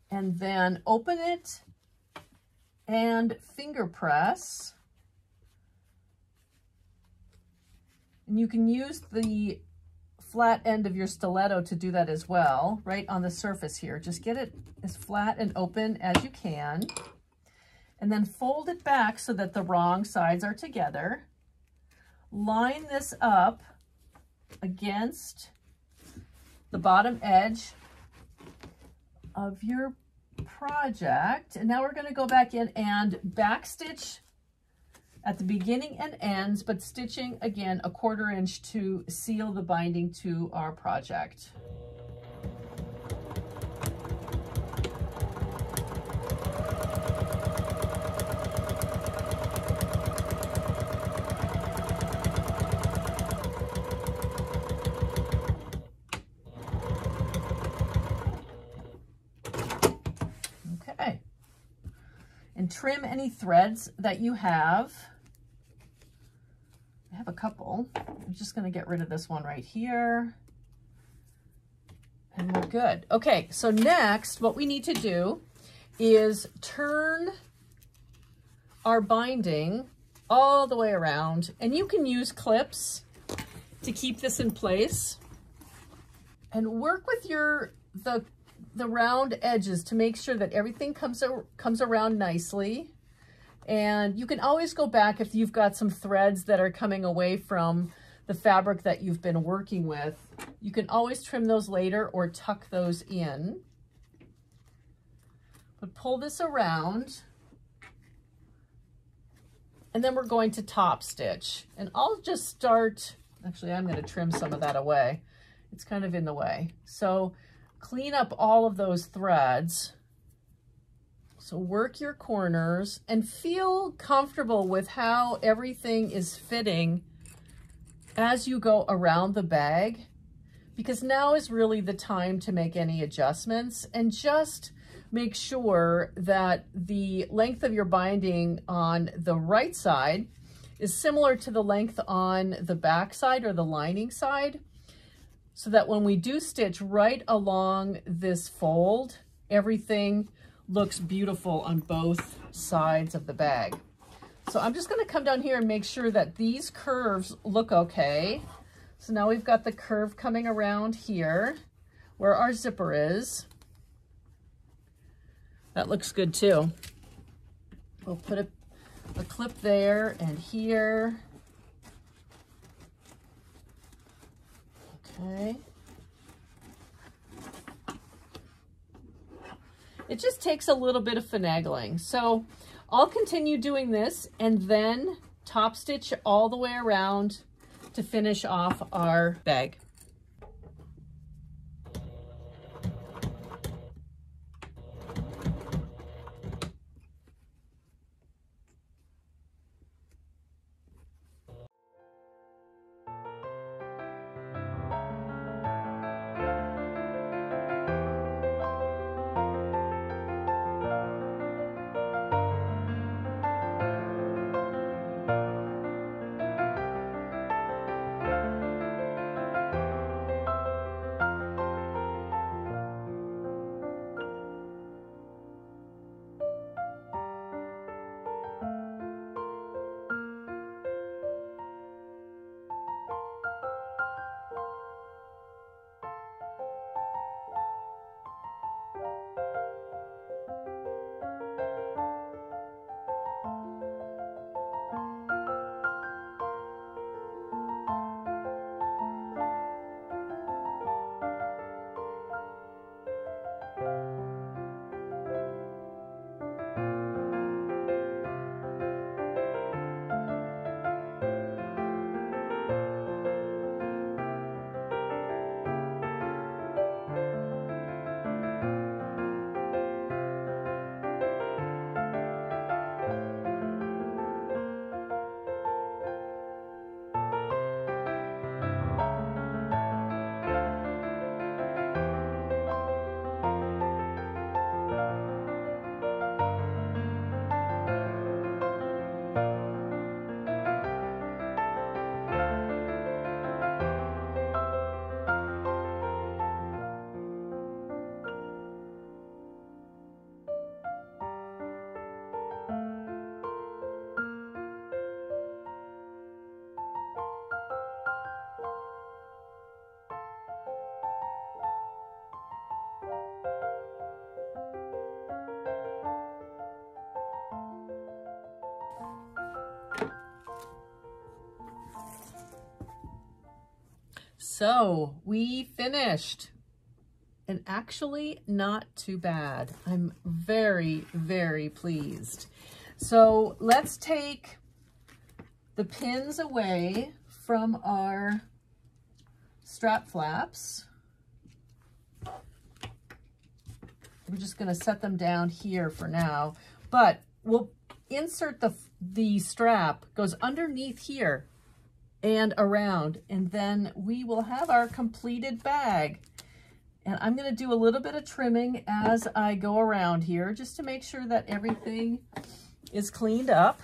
And then open it and finger press. And you can use the flat end of your stiletto to do that as well, right on the surface here. Just get it as flat and open as you can. And then fold it back so that the wrong sides are together. Line this up against the bottom edge of your project. And now we're going to go back in and back stitch at the beginning and ends, but stitching again a quarter inch to seal the binding to our project. trim any threads that you have. I have a couple. I'm just going to get rid of this one right here. And we're good. Okay, so next, what we need to do is turn our binding all the way around. And you can use clips to keep this in place. And work with your the, the round edges to make sure that everything comes, comes around nicely. And you can always go back if you've got some threads that are coming away from the fabric that you've been working with. You can always trim those later or tuck those in. But pull this around. And then we're going to top stitch. And I'll just start, actually I'm going to trim some of that away. It's kind of in the way. So clean up all of those threads. So work your corners and feel comfortable with how everything is fitting as you go around the bag, because now is really the time to make any adjustments, and just make sure that the length of your binding on the right side is similar to the length on the back side or the lining side, so that when we do stitch right along this fold, everything looks beautiful on both sides of the bag. So I'm just going to come down here and make sure that these curves look okay. So now we've got the curve coming around here where our zipper is. That looks good too. We'll put a, a clip there and here. Okay. It just takes a little bit of finagling. So I'll continue doing this and then top stitch all the way around to finish off our bag. So we finished, and actually not too bad. I'm very, very pleased. So let's take the pins away from our strap flaps. We're just gonna set them down here for now, but we'll insert the, the strap, goes underneath here and around, and then we will have our completed bag. And I'm going to do a little bit of trimming as I go around here just to make sure that everything is cleaned up.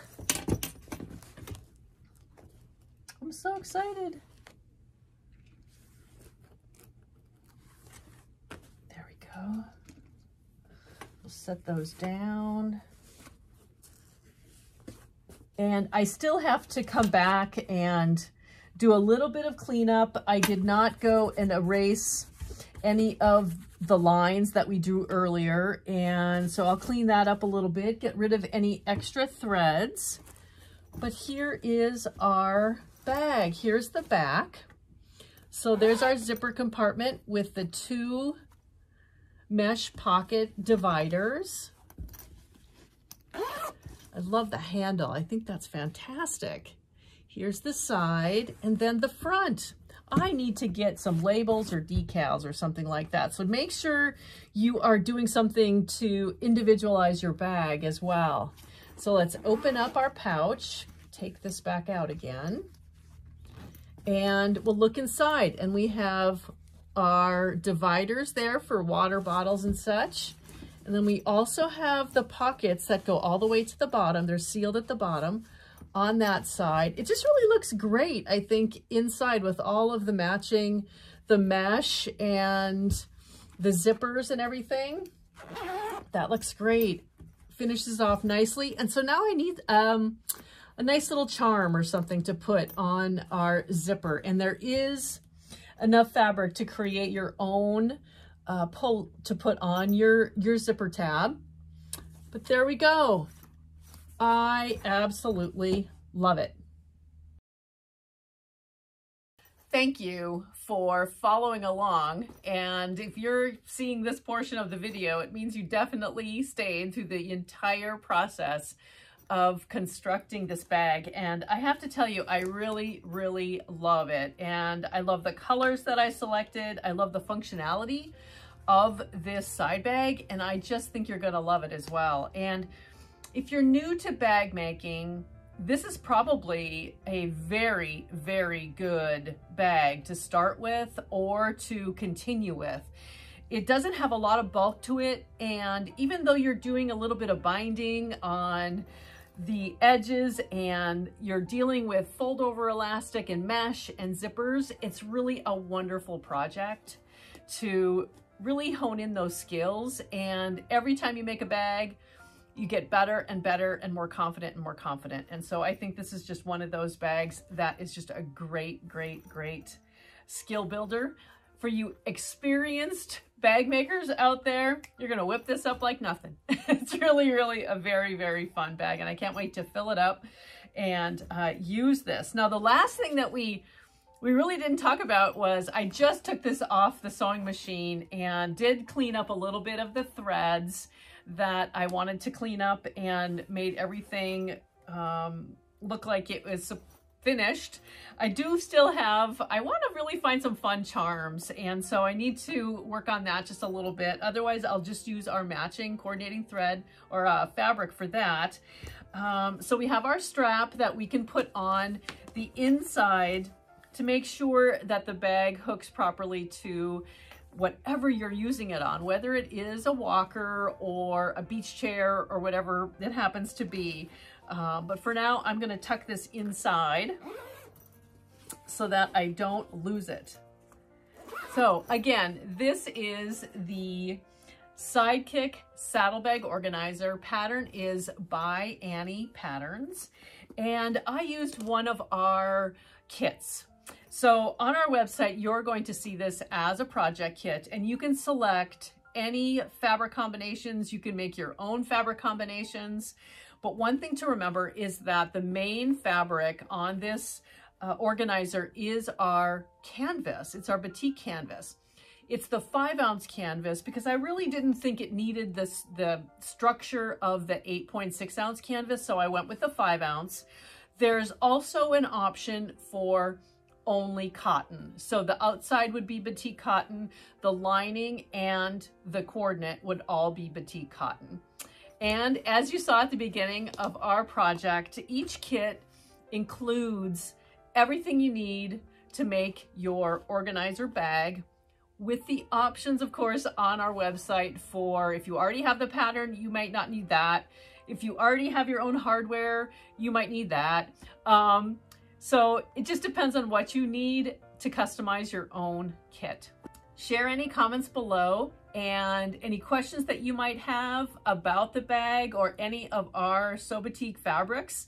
I'm so excited. There we go. We'll set those down. And I still have to come back and do a little bit of cleanup. I did not go and erase any of the lines that we drew earlier. And so I'll clean that up a little bit, get rid of any extra threads. But here is our bag. Here's the back. So there's our zipper compartment with the two mesh pocket dividers. I love the handle. I think that's fantastic. Here's the side and then the front. I need to get some labels or decals or something like that. So make sure you are doing something to individualize your bag as well. So let's open up our pouch, take this back out again, and we'll look inside. And we have our dividers there for water bottles and such. And then we also have the pockets that go all the way to the bottom. They're sealed at the bottom on that side. It just really looks great, I think, inside with all of the matching, the mesh and the zippers and everything. That looks great. Finishes off nicely. And so now I need um, a nice little charm or something to put on our zipper. And there is enough fabric to create your own Uh, pull to put on your your zipper tab. But there we go. I absolutely love it. Thank you for following along, and if you're seeing this portion of the video, it means you definitely stayed through the entire process of constructing this bag. And I have to tell you, I really, really love it. And I love the colors that I selected. I love the functionality of this side bag. And I just think you're gonna love it as well. And if you're new to bag making, this is probably a very, very good bag to start with or to continue with. It doesn't have a lot of bulk to it. And even though you're doing a little bit of binding on the edges and you're dealing with fold over elastic and mesh and zippers, it's really a wonderful project to really hone in those skills. And every time you make a bag, you get better and better and more confident and more confident. And so I think this is just one of those bags that is just a great, great, great skill builder. For you experienced bag makers out there, you're gonna whip this up like nothing. It's really, really a very, very fun bag, and I can't wait to fill it up and uh, use this. Now, the last thing that we we really didn't talk about was I just took this off the sewing machine and did clean up a little bit of the threads that I wanted to clean up and made everything um, look like it was supposed finished. I do still have, I want to really find some fun charms, and so I need to work on that just a little bit. Otherwise, I'll just use our matching coordinating thread or uh, fabric for that. Um, so we have our strap that we can put on the inside to make sure that the bag hooks properly to whatever you're using it on, whether it is a walker or a beach chair or whatever it happens to be. Uh, but for now, I'm going to tuck this inside so that I don't lose it. So again, this is the Sidekick Saddlebag Organizer. Pattern is by ByAnnie Patterns. And I used one of our kits. So on our website, you're going to see this as a project kit, and you can select any fabric combinations. You can make your own fabric combinations. But one thing to remember is that the main fabric on this uh, organizer is our canvas. It's our batik canvas. It's the five ounce canvas because I really didn't think it needed this, the structure of the eight point six ounce canvas, so I went with the five ounce. There's also an option for only cotton. So the outside would be batik cotton, the lining and the coordinate would all be batik cotton. And as you saw at the beginning of our project, each kit includes everything you need to make your organizer bag, with the options, of course, on our website for if you already have the pattern, you might not need that. If you already have your own hardware, you might need that. Um, so it just depends on what you need to customize your own kit. Share any comments below and any questions that you might have about the bag or any of our SewBatik fabrics.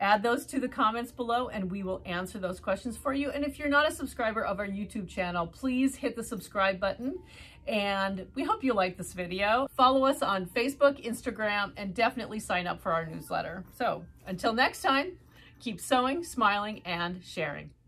Add those to the comments below and we will answer those questions for you. And if you're not a subscriber of our YouTube channel, please hit the subscribe button. And we hope you like this video. Follow us on Facebook, Instagram, and definitely sign up for our newsletter. So until next time, keep sewing, smiling, and sharing.